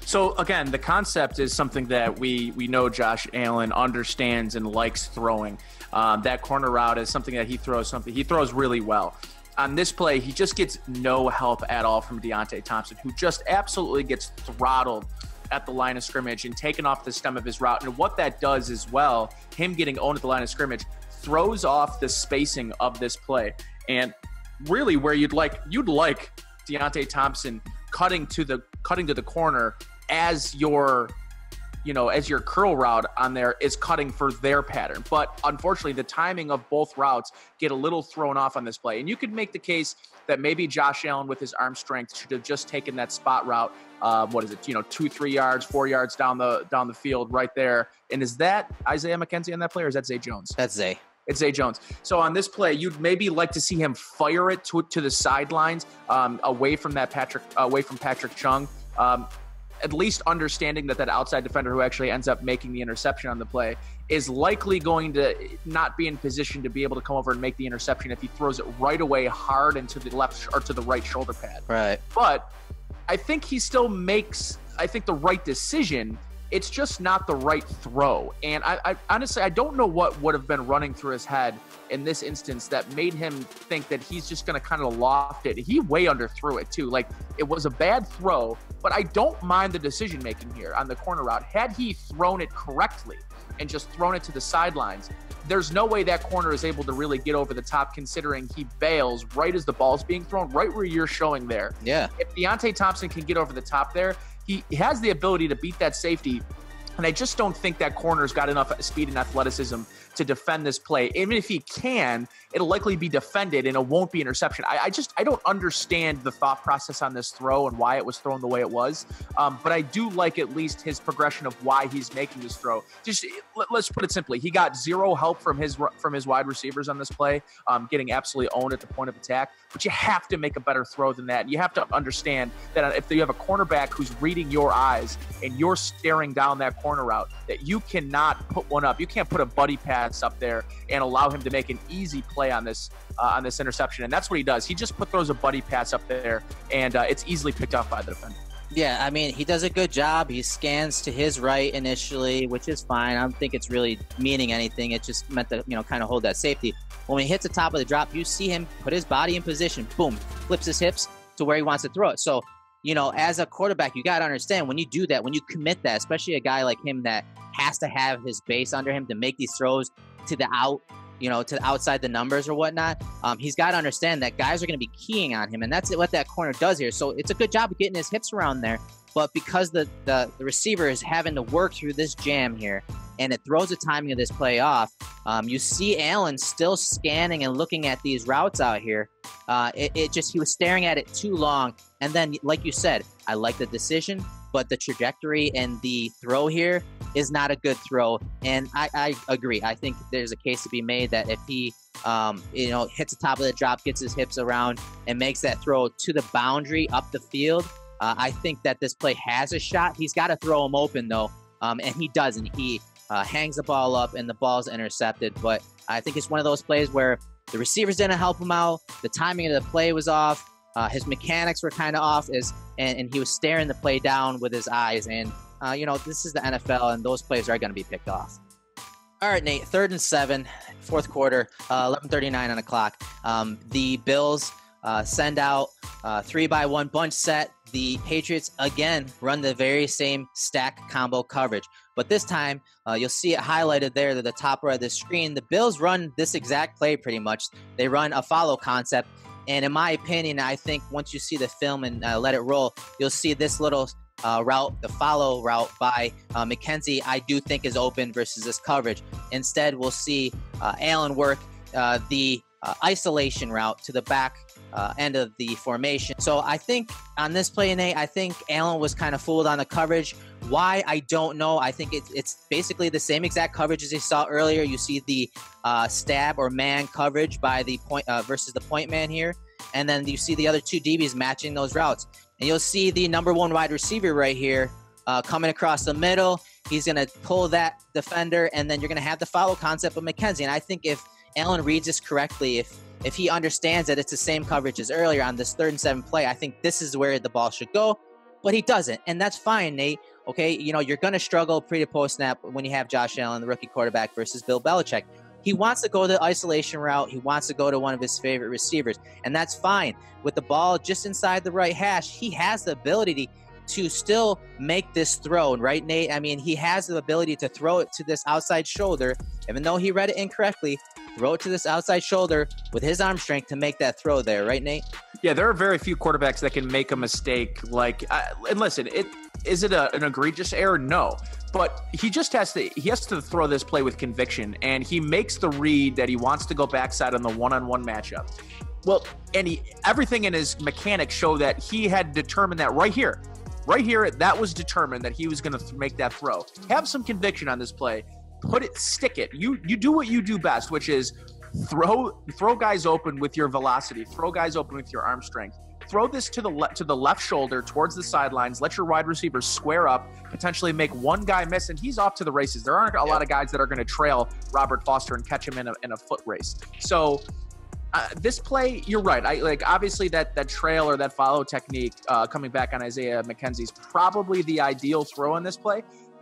So, again, the concept is something that we, we know Josh Allen understands and likes throwing. Um, that corner route is something that he throws, something he throws really well. On this play, he just gets no help at all from Deonte Thompson, who just absolutely gets throttled at the line of scrimmage and taken off the stem of his route. And what that does as well, him getting owned at the line of scrimmage, throws off the spacing of this play. And really where you'd like, you'd like Deonte Thompson cutting to the cutting to the corner as your you know, as your curl route on there is cutting for their pattern. But unfortunately, the timing of both routes get a little thrown off on this play. And you could make the case that maybe Josh Allen with his arm strength should have just taken that spot route. Uh, what is it? You know, two, three yards, four yards down the down the field right there. And is that Isaiah McKenzie on that play or is that Zay Jones? That's Zay. It's Zay Jones. So on this play, you'd maybe like to see him fire it to, to the sidelines um, away from that Patrick, away from Patrick Chung. Um, at least understanding that that outside defender who actually ends up making the interception on the play is likely going to not be in position to be able to come over and make the interception if he throws it right away hard into the left or to the right shoulder pad. Right. But I think he still makes, I think, the right decision. It's just not the right throw. And I, I honestly, I don't know what would have been running through his head in this instance that made him think that he's just going to kind of loft it. He way underthrew it too. Like, it was a bad throw, but I don't mind the decision-making here on the corner route. Had he thrown it correctly and just thrown it to the sidelines, there's no way that corner is able to really get over the top considering he bails right as the ball's being thrown, right where you're showing there. Yeah. If Deonte Thompson can get over the top there, he has the ability to beat that safety, and I just don't think that corner's got enough speed and athleticism to defend this play. Even if he can, it'll likely be defended, and it won't be interception. I, I just I don't understand the thought process on this throw and why it was thrown the way it was, um, but I do like at least his progression of why he's making this throw. Just let, let's put it simply: he got zero help from his from his wide receivers on this play, um, getting absolutely owned at the point of attack. But you have to make a better throw than that. You have to understand that if you have a cornerback who's reading your eyes and you're staring down that corner route, that you cannot put one up. You can't put a buddy pass up there and allow him to make an easy play on this uh, on this interception, and that's what he does. He just put throws a buddy pass up there, and uh, it's easily picked up by the defender. Yeah, I mean, he does a good job. He scans to his right initially, which is fine. I don't think it's really meaning anything. It just meant to, you know, kind of hold that safety. When he hits the top of the drop, you see him put his body in position. Boom, flips his hips to where he wants to throw it. So you know, as a quarterback, you got to understand when you do that, when you commit that, especially a guy like him that has to have his base under him to make these throws to the out, you know, to outside the numbers or whatnot. Um, he's got to understand that guys are going to be keying on him, and that's what that corner does here. So it's a good job of getting his hips around there. But because the, the, the receiver is having to work through this jam here, and it throws the timing of this play off, um, you see Allen still scanning and looking at these routes out here. Uh, it, it just, he was staring at it too long. And then, like you said, I like the decision, but the trajectory and the throw here is not a good throw. And I, I agree. I think there's a case to be made that if he, um, you know, hits the top of the drop, gets his hips around, and makes that throw to the boundary up the field, Uh, I think that this play has a shot. He's got to throw him open, though, um, and he doesn't. He uh, hangs the ball up, and the ball's intercepted. But I think it's one of those plays where the receivers didn't help him out. The timing of the play was off. Uh, his mechanics were kind of off, as, and, and he was staring the play down with his eyes. And, uh, you know, this is the N F L, and those plays are going to be picked off. All right, Nate, third and seven, fourth quarter, uh, eleven thirty-nine on the clock. Um, the Bills uh, send out uh, three-by-one bunch set. The Patriots, again, run the very same stack combo coverage. But this time, uh, you'll see it highlighted there to the top right of the screen. The Bills run this exact play pretty much. They run a follow concept. And in my opinion, I think once you see the film and uh, let it roll, you'll see this little uh, route, the follow route by uh, McKenzie, I do think is open versus this coverage. Instead, we'll see uh, Allen work uh, the uh, isolation route to the back Uh, end of the formation. So I think on this play, Nate, I think Allen was kind of fooled on the coverage. Why? I don't know. I think it's, it's basically the same exact coverage as you saw earlier. You see the uh, stab or man coverage by the point uh, versus the point man here. And then you see the other two D Bs matching those routes. And you'll see the number one wide receiver right here uh, coming across the middle. He's going to pull that defender, and then you're going to have the follow concept of McKenzie. And I think if Allen reads this correctly, if If he understands that it's the same coverage as earlier on this third and seven play, I think this is where the ball should go, but he doesn't. And that's fine, Nate. Okay, you know, you're going to struggle pre to post snap when you have Josh Allen, the rookie quarterback, versus Bill Belichick. He wants to go the isolation route. He wants to go to one of his favorite receivers, and that's fine. With the ball just inside the right hash, he has the ability to still make this throw, right, Nate? I mean, he has the ability to throw it to this outside shoulder, even though he read it incorrectly. Throw it to this outside shoulder with his arm strength to make that throw there, right, Nate? Yeah, there are very few quarterbacks that can make a mistake. Like, I, and listen, it is it a, an egregious error? No, but he just has to he has to throw this play with conviction, and he makes the read that he wants to go backside on the one-on-one matchup. Well, and he, everything in his mechanics show that he had determined that right here. Right here, that was determined that he was going to make that throw. Have some conviction on this play. Put it, stick it. You you do what you do best, which is throw throw guys open with your velocity. Throw guys open with your arm strength. Throw this to the le- to the left shoulder towards the sidelines. Let your wide receivers square up, potentially make one guy miss, and he's off to the races. There aren't a lot of guys that are going to trail Robert Foster and catch him in a in a foot race. So uh, this play, you're right. I like obviously that that trail or that follow technique uh, coming back on Isaiah McKenzie is probably the ideal throw in this play,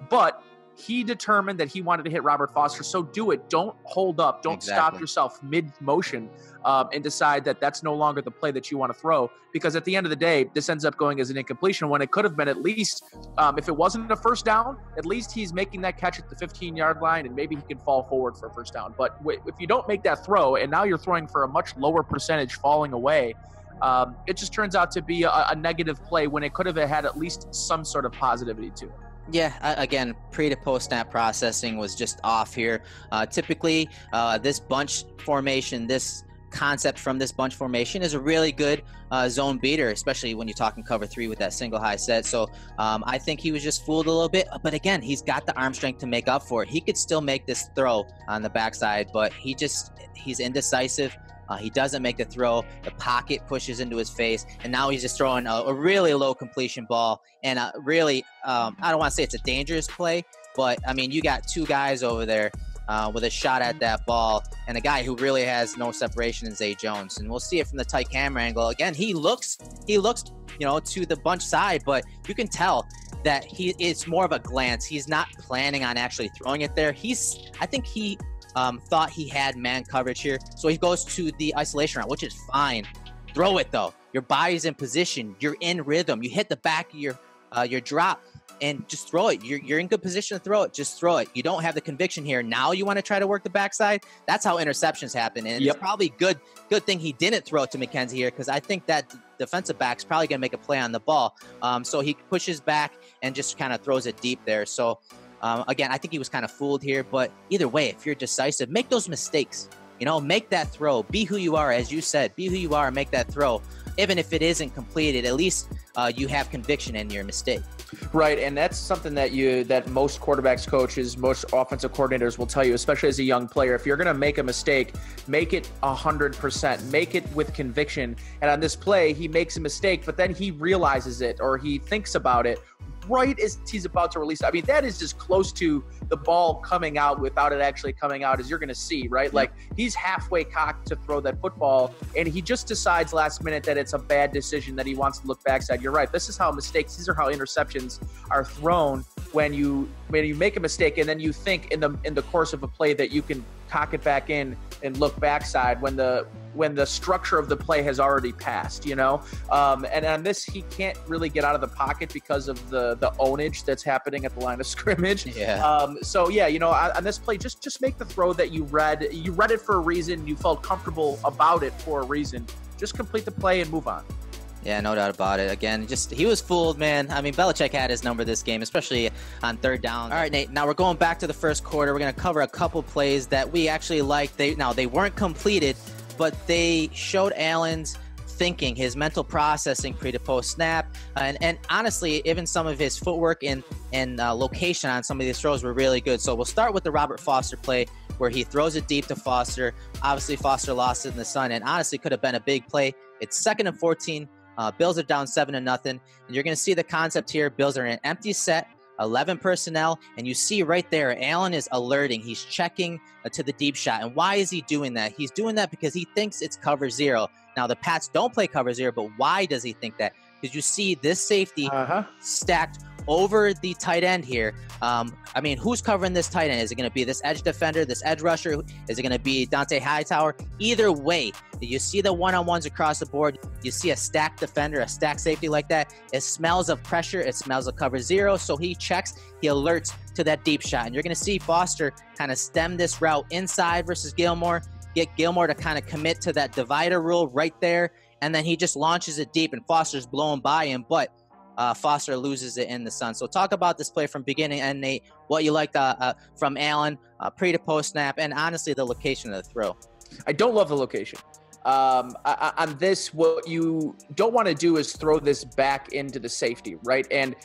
but he determined that he wanted to hit Robert Foster, so do it. Don't hold up. Don't exactly. stop yourself mid-motion um, and decide that that's no longer the play that you want to throw, because at the end of the day, this ends up going as an incompletion when it could have been at least, um, if it wasn't a first down, at least he's making that catch at the fifteen-yard line, and maybe he can fall forward for a first down. But if you don't make that throw, and now you're throwing for a much lower percentage falling away, um, it just turns out to be a, a negative play when it could have had at least some sort of positivity to it. Yeah, again, pre to post snap processing was just off here. Uh, typically, uh, this bunch formation, this concept from this bunch formation is a really good uh, zone beater, especially when you're talking cover three with that single high set. So um, I think he was just fooled a little bit. But again, he's got the arm strength to make up for it. He could still make this throw on the backside, but he just he's indecisive. Uh, he doesn't make the throw. The pocket pushes into his face, and now he's just throwing a, a really low completion ball. And a really, um, I don't want to say it's a dangerous play, but, I mean, you got two guys over there uh, with a shot at that ball, and a guy who really has no separation in Zay Jones. And we'll see it from the tight camera angle. Again, he looks, he looks, you know, to the bunch side, but you can tell that he it's more of a glance. He's not planning on actually throwing it there. He's, I think he... Um, thought he had man coverage here. So he goes to the isolation route, which is fine. Throw it, though. Your body's in position. You're in rhythm. You hit the back of your uh, your drop and just throw it. You're, you're in good position to throw it. Just throw it. You don't have the conviction here. Now you want to try to work the backside. That's how interceptions happen. And yep. It's probably good good thing he didn't throw it to McKenzie here, because I think that defensive back's probably going to make a play on the ball. Um, so he pushes back and just kind of throws it deep there. So, um, again, I think he was kind of fooled here. But either way, if you're decisive, make those mistakes. You know, make that throw. Be who you are, as you said. Be who you are and make that throw. Even if it isn't completed, at least uh, you have conviction in your mistake. Right, and that's something that you that most quarterbacks, coaches, most offensive coordinators will tell you, especially as a young player. If you're going to make a mistake, make it one hundred percent. Make it with conviction. And on this play, he makes a mistake, but then he realizes it, or he thinks about it right as he's about to release. I mean, that is as close to the ball coming out without it actually coming out as you're going to see, right? Like, he's halfway cocked to throw that football, and he just decides last minute that it's a bad decision, that he wants to look backside. You're right. This is how mistakes, these are how interceptions are thrown, when you when you make a mistake and then you think in the in the course of a play that you can cock it back in and look backside when the when the structure of the play has already passed, you know? Um, and on this, he can't really get out of the pocket because of the the ownage that's happening at the line of scrimmage. Yeah. Um, so yeah, you know, on, on this play, just, just make the throw that you read. You read it for a reason. You felt comfortable about it for a reason. Just complete the play and move on. Yeah, no doubt about it. Again, just he was fooled, man. I mean, Belichick had his number this game, especially on third down. All right, Nate, now we're going back to the first quarter. We're going to cover a couple plays that we actually liked. They, now, they weren't completed, but they showed Allen's thinking, his mental processing pre to post snap, and and honestly, even some of his footwork and and uh, location on some of these throws were really good. So we'll start with the Robert Foster play, where he throws it deep to Foster. Obviously, Foster lost it in the sun, and honestly, could have been a big play. It's second and fourteen. Uh, Bills are down seven to nothing, and you're going to see the concept here. Bills are in an empty set, eleven personnel, and you see right there, Allen is alerting. He's checking uh, to the deep shot. And why is he doing that? He's doing that because he thinks it's cover zero. Now, the Pats don't play cover zero, but why does he think that? Because you see this safety uh-huh. stacked over the tight end here. Um, I mean, who's covering this tight end? Is it going to be this edge defender, this edge rusher? Is it going to be Dont'a Hightower? Either way, you see the one-on-ones across the board. You see a stacked defender, a stacked safety like that. It smells of pressure. It smells of cover zero. So he checks, he alerts to that deep shot. And you're going to see Foster kind of stem this route inside versus Gilmore, get Gilmore to kind of commit to that divider rule right there. And then he just launches it deep, and Foster's blown by him. But Uh, Foster loses it in the sun. So talk about this play from beginning and Nate, what you liked uh, uh, from Allen, uh, pre to post snap, and honestly, the location of the throw. I don't love the location. Um, I, I, on this, what you don't want to do is throw this back into the safety, right? And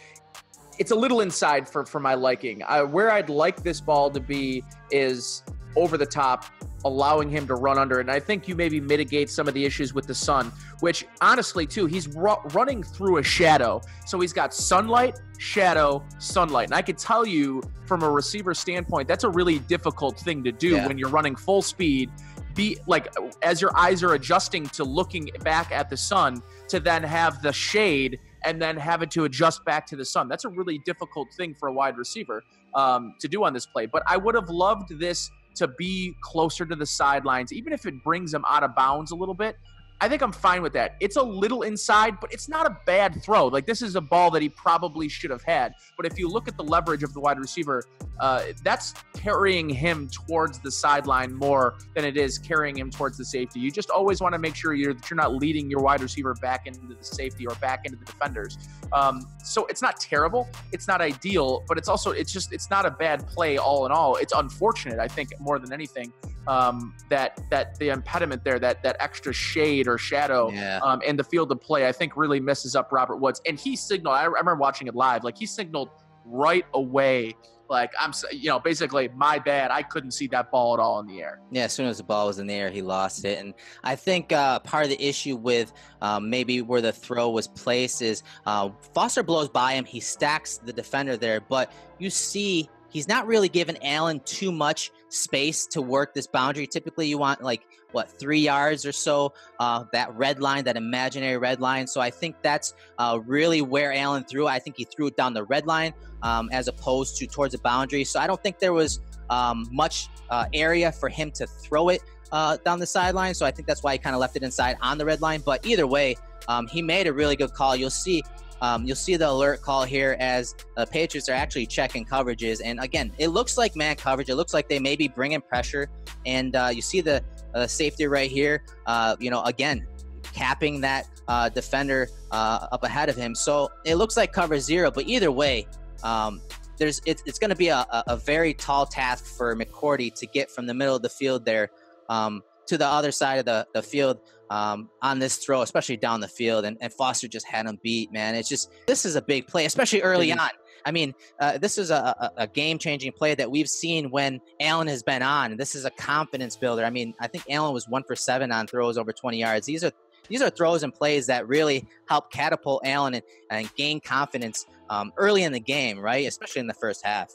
it's a little inside for, for my liking. I, where I'd like this ball to be is over the top, allowing him to run under. And I think you maybe mitigate some of the issues with the sun, which honestly, too, he's ru- running through a shadow. So he's got sunlight, shadow, sunlight. And I could tell you from a receiver standpoint, that's a really difficult thing to do yeah. when you're running full speed. Be like, as your eyes are adjusting to looking back at the sun, to then have the shade and then having to adjust back to the sun. That's a really difficult thing for a wide receiver um, to do on this play. But I would have loved this to be closer to the sidelines, even if it brings him out of bounds a little bit. I think I'm fine with that. It's a little inside, but it's not a bad throw. Like, this is a ball that he probably should have had. But if you look at the leverage of the wide receiver, uh, that's carrying him towards the sideline more than it is carrying him towards the safety. You just always want to make sure you're, that you're not leading your wide receiver back into the safety or back into the defenders. Um, so it's not terrible. It's not ideal, but it's also, it's just, it's not a bad play all in all. It's unfortunate, I think, more than anything, um, that, that the impediment there, that, that extra shade or shadow yeah. um, in the field of play, I think really messes up Robert Woods. And he signaled, I remember watching it live, like he signaled right away, like, I'm, you know, basically, my bad, I couldn't see that ball at all in the air. Yeah, as soon as the ball was in the air, he lost it. And I think uh, part of the issue with um, maybe where the throw was placed is uh, Foster blows by him, he stacks the defender there, but you see he's not really giving Allen too much space to work this boundary. Typically, you want, like, what, three yards or so, uh, that red line, that imaginary red line. So I think that's uh, really where Allen threw. I think he threw it down the red line um, as opposed to towards the boundary. So I don't think there was um, much uh, area for him to throw it uh, down the sideline. So I think that's why he kind of left it inside on the red line. But either way, um, he made a really good call. You'll see um, you'll see the alert call here as the Patriots are actually checking coverages. And again, it looks like man coverage. It looks like they may be bringing pressure. And uh, you see the uh, safety right here, uh, you know, again, capping that uh, defender uh, up ahead of him. So it looks like cover zero, but either way, um, there's it, it's going to be a, a very tall task for McCourty to get from the middle of the field there um, to the other side of the, the field um, on this throw, especially down the field. And, and Foster just had him beat, man. It's just, this is a big play, especially early on. I mean, uh, this is a, a game-changing play that we've seen when Allen has been on. This is a confidence builder. I mean, I think Allen was one for seven on throws over twenty yards. These are These are throws and plays that really help catapult Allen and, and gain confidence um, early in the game, right? Especially in the first half.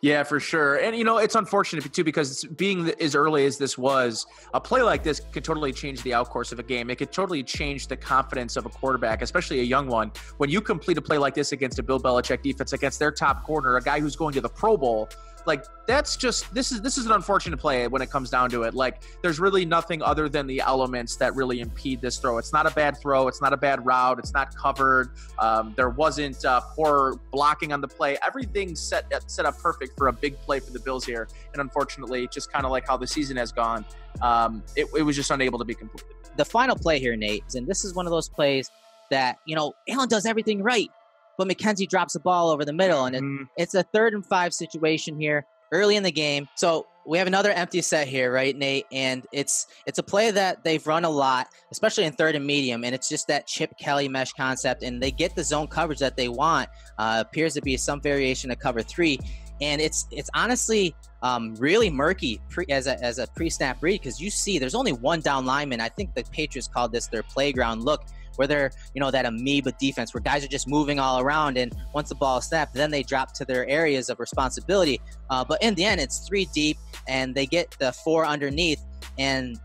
Yeah, for sure. And, you know, it's unfortunate, too, because being as early as this was, a play like this could totally change the outcourse of a game. It could totally change the confidence of a quarterback, especially a young one. When you complete a play like this against a Bill Belichick defense, against their top corner, a guy who's going to the Pro Bowl, like, that's just, this is this is an unfortunate play when it comes down to it. Like, there's really nothing other than the elements that really impede this throw. It's not a bad throw. It's not a bad route. It's not covered. Um, there wasn't uh, poor blocking on the play. Everything's set, set up perfect for a big play for the Bills here. And unfortunately, just kind of like how the season has gone, um, it, it was just unable to be completed. The final play here, Nate, and this is one of those plays that, you know, Allen does everything right, but McKenzie drops the ball over the middle, and it, mm. it's a third and five situation here early in the game. So we have another empty set here, right, Nate? And it's it's a play that they've run a lot, especially in third and medium, and it's just that Chip Kelly mesh concept, and they get the zone coverage that they want. Uh, appears to be some variation of cover three, and it's it's honestly um, really murky pre, as a, as a pre-snap read, because you see there's only one down lineman. I think the Patriots called this their playground look, where they're, you know, that amoeba defense where guys are just moving all around, and once the ball is snapped, then they drop to their areas of responsibility. Uh, but in the end, it's three deep, and they get the four underneath, and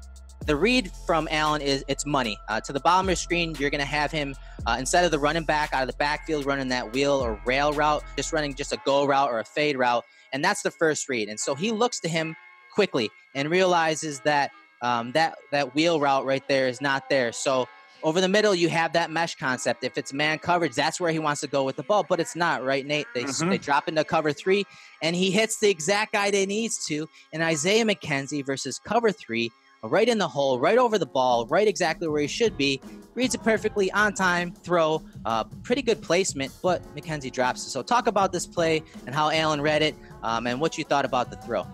the read from Allen is it's money. Uh, to the bottom of your screen, you're going to have him, uh, instead of the running back out of the backfield, running that wheel or rail route, just running just a go route or a fade route, and that's the first read. And so he looks to him quickly and realizes that um, that, that wheel route right there is not there. So over the middle, you have that mesh concept. If it's man coverage, that's where he wants to go with the ball, but it's not, right, Nate? They, mm-hmm. they drop into cover three, and he hits the exact guy they needs to, and Isaiah McKenzie versus cover three, right in the hole, right over the ball, right exactly where he should be. Reads it perfectly on time, throw, uh, pretty good placement, but McKenzie drops it. So talk about this play and how Allen read it, um, and what you thought about the throw.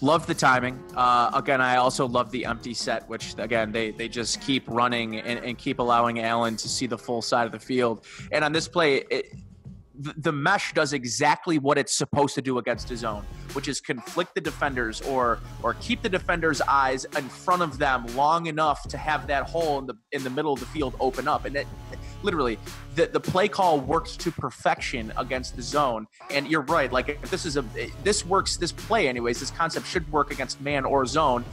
Love the timing. Uh, again, I also love the empty set, which, again, they, they just keep running and, and keep allowing Allen to see the full side of the field. And on this play, it, the mesh does exactly what it's supposed to do against a zone, which is conflict the defenders or or keep the defenders' eyes in front of them long enough to have that hole in the in the middle of the field open up. And it, literally, the, the play call works to perfection against the zone. And you're right. Like, if this is a this works. This play, anyways, this concept should work against man or zone,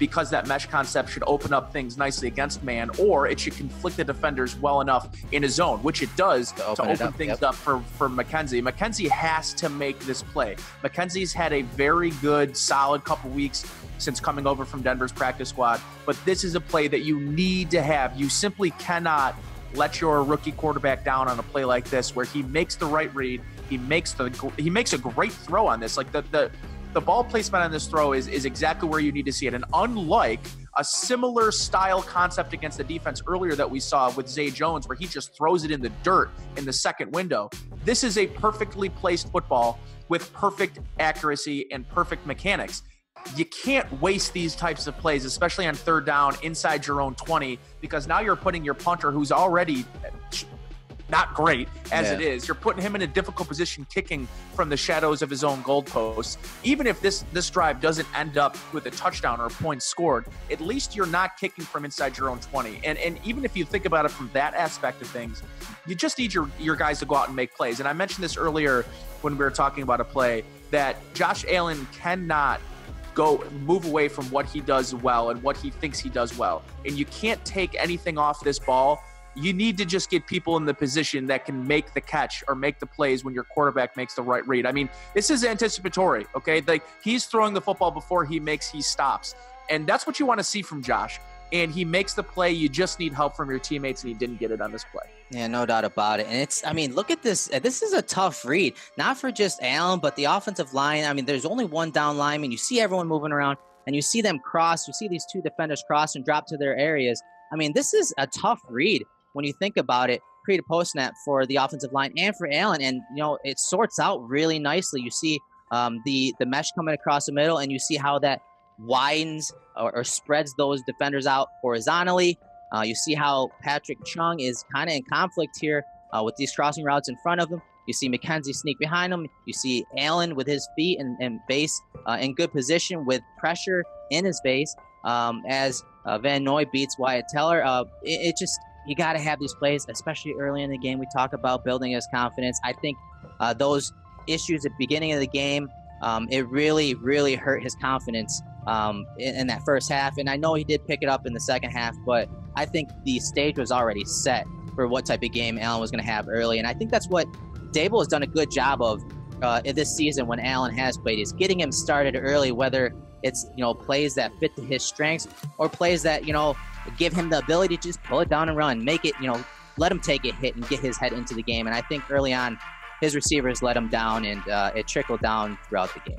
because that mesh concept should open up things nicely against man, or it should conflict the defenders well enough in a zone, which it does to open, to open up. things yep. up for, for McKenzie. McKenzie has to make this play. McKenzie's had a very good, solid couple weeks since coming over from Denver's practice squad, but this is a play that you need to have. You simply cannot let your rookie quarterback down on a play like this, where he makes the right read. He makes the he makes a great throw on this. Like the the the ball placement on this throw is is exactly where you need to see it. And unlike a similar style concept against the defense earlier that we saw with Zay Jones, where he just throws it in the dirt in the second window, this is a perfectly placed football with perfect accuracy and perfect mechanics. You can't waste these types of plays, especially on third down inside your own twenty, because now you're putting your punter, who's already not great as yeah. it is, you're putting him in a difficult position, kicking from the shadows of his own goalposts. Even if this this drive doesn't end up with a touchdown or a point scored, at least you're not kicking from inside your own twenty. And and even if you think about it from that aspect of things, you just need your your guys to go out and make plays. And I mentioned this earlier when we were talking about a play that Josh Allen cannot go move away from what he does well and what he thinks he does well. And you can't take anything off this ball. You need to just get people in the position that can make the catch or make the plays when your quarterback makes the right read. I mean, this is anticipatory, okay? Like, he's throwing the football before he makes, he stops. And that's what you want to see from Josh. and he makes the play. You just need help from your teammates, and he didn't get it on this play. Yeah, no doubt about it. And it's, I mean, look at this. This is a tough read, not for just Allen, but the offensive line. I mean, there's only one down lineman. You see everyone moving around, and you see them cross. You see these two defenders cross and drop to their areas. I mean, this is a tough read when you think about it, pre to post snap for the offensive line and for Allen. And, you know, it sorts out really nicely. You see um, the, the mesh coming across the middle, and you see how that widens or, or spreads those defenders out horizontally. Uh, you see how Patrick Chung is kind of in conflict here uh, with these crossing routes in front of him. You see McKenzie sneak behind him. You see Allen with his feet and, and base uh, in good position with pressure in his base um, as uh, Van Noy beats Wyatt Teller. Uh, it, it just, you got to have these plays, especially early in the game. We talk about building his confidence. I think uh, those issues at the beginning of the game, um, it really, really hurt his confidence um, in, in that first half. And I know he did pick it up in the second half, but I think the stage was already set for what type of game Allen was going to have early. And I think that's what Daboll has done a good job of uh, in this season when Allen has played, is getting him started early, whether it's, you know, plays that fit to his strengths or plays that, you know, give him the ability to just pull it down and run, make it, you know, let him take a hit and get his head into the game. And I think early on, his receivers let him down, and uh, it trickled down throughout the game.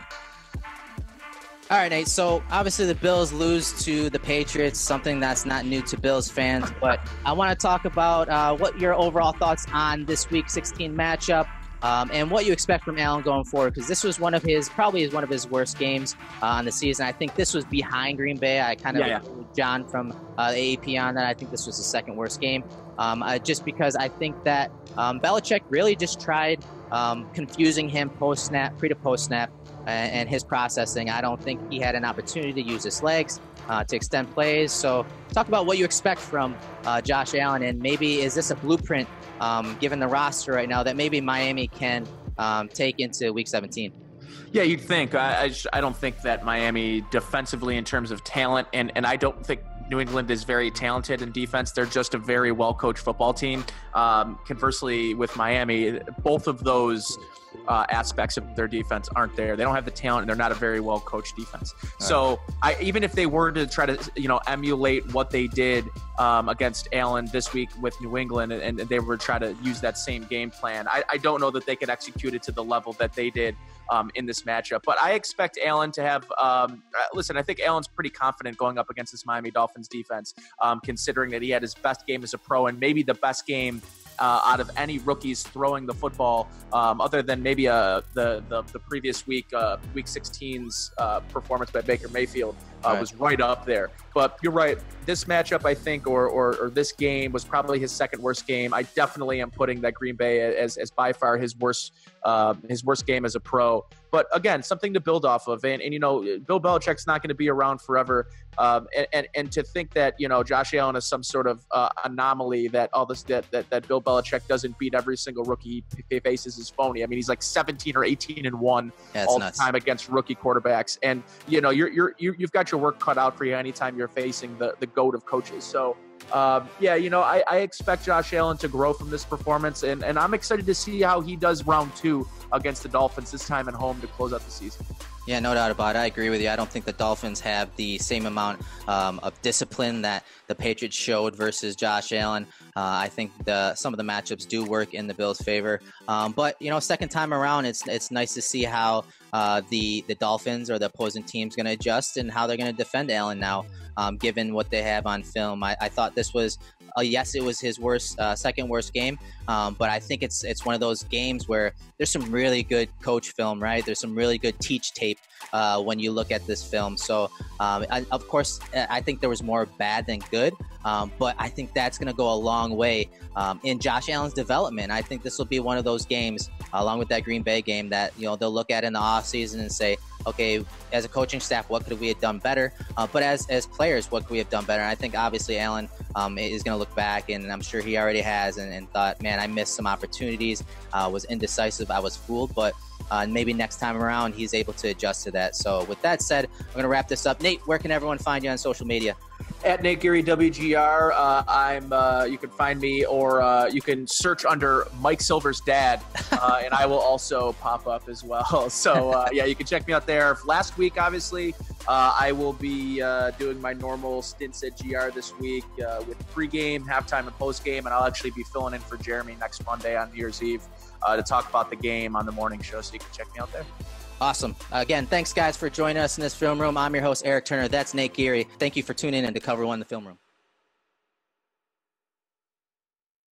All right, Nate, so obviously the Bills lose to the Patriots, something that's not new to Bills fans, but I want to talk about uh, what your overall thoughts on this Week sixteen matchup um, and what you expect from Allen going forward, because this was one of his, probably is one of his worst games uh, on the season. I think this was behind Green Bay. I kind of yeah, yeah. John from uh, A A P on that. I think this was the second worst game, um, uh, just because I think that um, Belichick really just tried um, confusing him post-snap, pre to post-snap, and his processing. I don't think he had an opportunity to use his legs uh, to extend plays. So talk about what you expect from uh, Josh Allen, and maybe is this a blueprint, um, given the roster right now, that maybe Miami can um, take into Week seventeen? Yeah, you'd think. I, I, just, I don't think that Miami defensively in terms of talent, and, and I don't think New England is very talented in defense. They're just a very well-coached football team. Um, conversely, with Miami, both of those uh, aspects of their defense aren't there. They don't have the talent, and they're not a very well-coached defense. All so right. I, even if they were to try to, you know, emulate what they did um, against Allen this week with New England, and, and they were trying to use that same game plan, I, I don't know that they could execute it to the level that they did Um, in this matchup. But I expect Allen to have um, – listen, I think Allen's pretty confident going up against this Miami Dolphins defense, um, considering that he had his best game as a pro and maybe the best game uh, out of any rookies throwing the football, um, other than maybe uh, the, the the previous week, uh, Week sixteen's uh, performance by Baker Mayfield uh, right. was right up there. But you're right. This matchup, I think, or, or or this game was probably his second worst game. I definitely am putting that Green Bay as as by far his worst uh, his worst game as a pro. But again, something to build off of. And, and you know, Bill Belichick's not going to be around forever. Um, and, and and to think that, you know, Josh Allen is some sort of uh, anomaly that all this that, that that Bill Belichick doesn't beat every single rookie he faces is phony. I mean, he's like seventeen or eighteen and one yeah, all nuts. the time against rookie quarterbacks. And you know, you're you're you've got your work cut out for you anytime you're facing the the goat of coaches. So um, yeah, you know, I, I expect Josh Allen to grow from this performance, and, and I'm excited to see how he does round two against the Dolphins, this time at home to close out the season. Yeah, no doubt about it. I agree with you. I don't think the Dolphins have the same amount um, of discipline that the Patriots showed versus Josh Allen. Uh, I think the, some of the matchups do work in the Bills' favor. Um, but, you know, second time around, it's it's nice to see how uh, the, the Dolphins or the opposing team's going to adjust and how they're going to defend Allen now, um, given what they have on film. I, I thought this was, uh, yes, it was his worst, uh, second worst game, um, but I think it's it's one of those games where there's some really good coach film, right? There's some really good teach tape uh, when you look at this film. So, um, I, of course, I think there was more bad than good. Um, but I think that's going to go a long way um, in Josh Allen's development. I think this will be one of those games, along with that Green Bay game, that, you know, they'll look at in the offseason and say, okay, as a coaching staff, what could we have done better? Uh, but as as players, what could we have done better? And I think obviously Allen um, is going to look back, and I'm sure he already has, and, and thought, man, I missed some opportunities, uh, was indecisive, I was fooled, but uh, maybe next time around he's able to adjust to that. So with that said, I'm going to wrap this up. Nate, where can everyone find you on social media? At Nate Geary W G R, uh, I'm. Uh, you can find me, or uh, you can search under Mike Silver's dad, uh, and I will also pop up as well. So uh, yeah, you can check me out there. Last week, obviously, Uh, I will be uh, doing my normal stints at G R this week uh, with pregame, halftime, and postgame, and I'll actually be filling in for Jeremy next Monday on New Year's Eve uh, to talk about the game on the morning show, so you can check me out there. Awesome. Again, thanks, guys, for joining us in this film room. I'm your host, Eric Turner. That's Nate Geary. Thank you for tuning in to Cover One, the film room.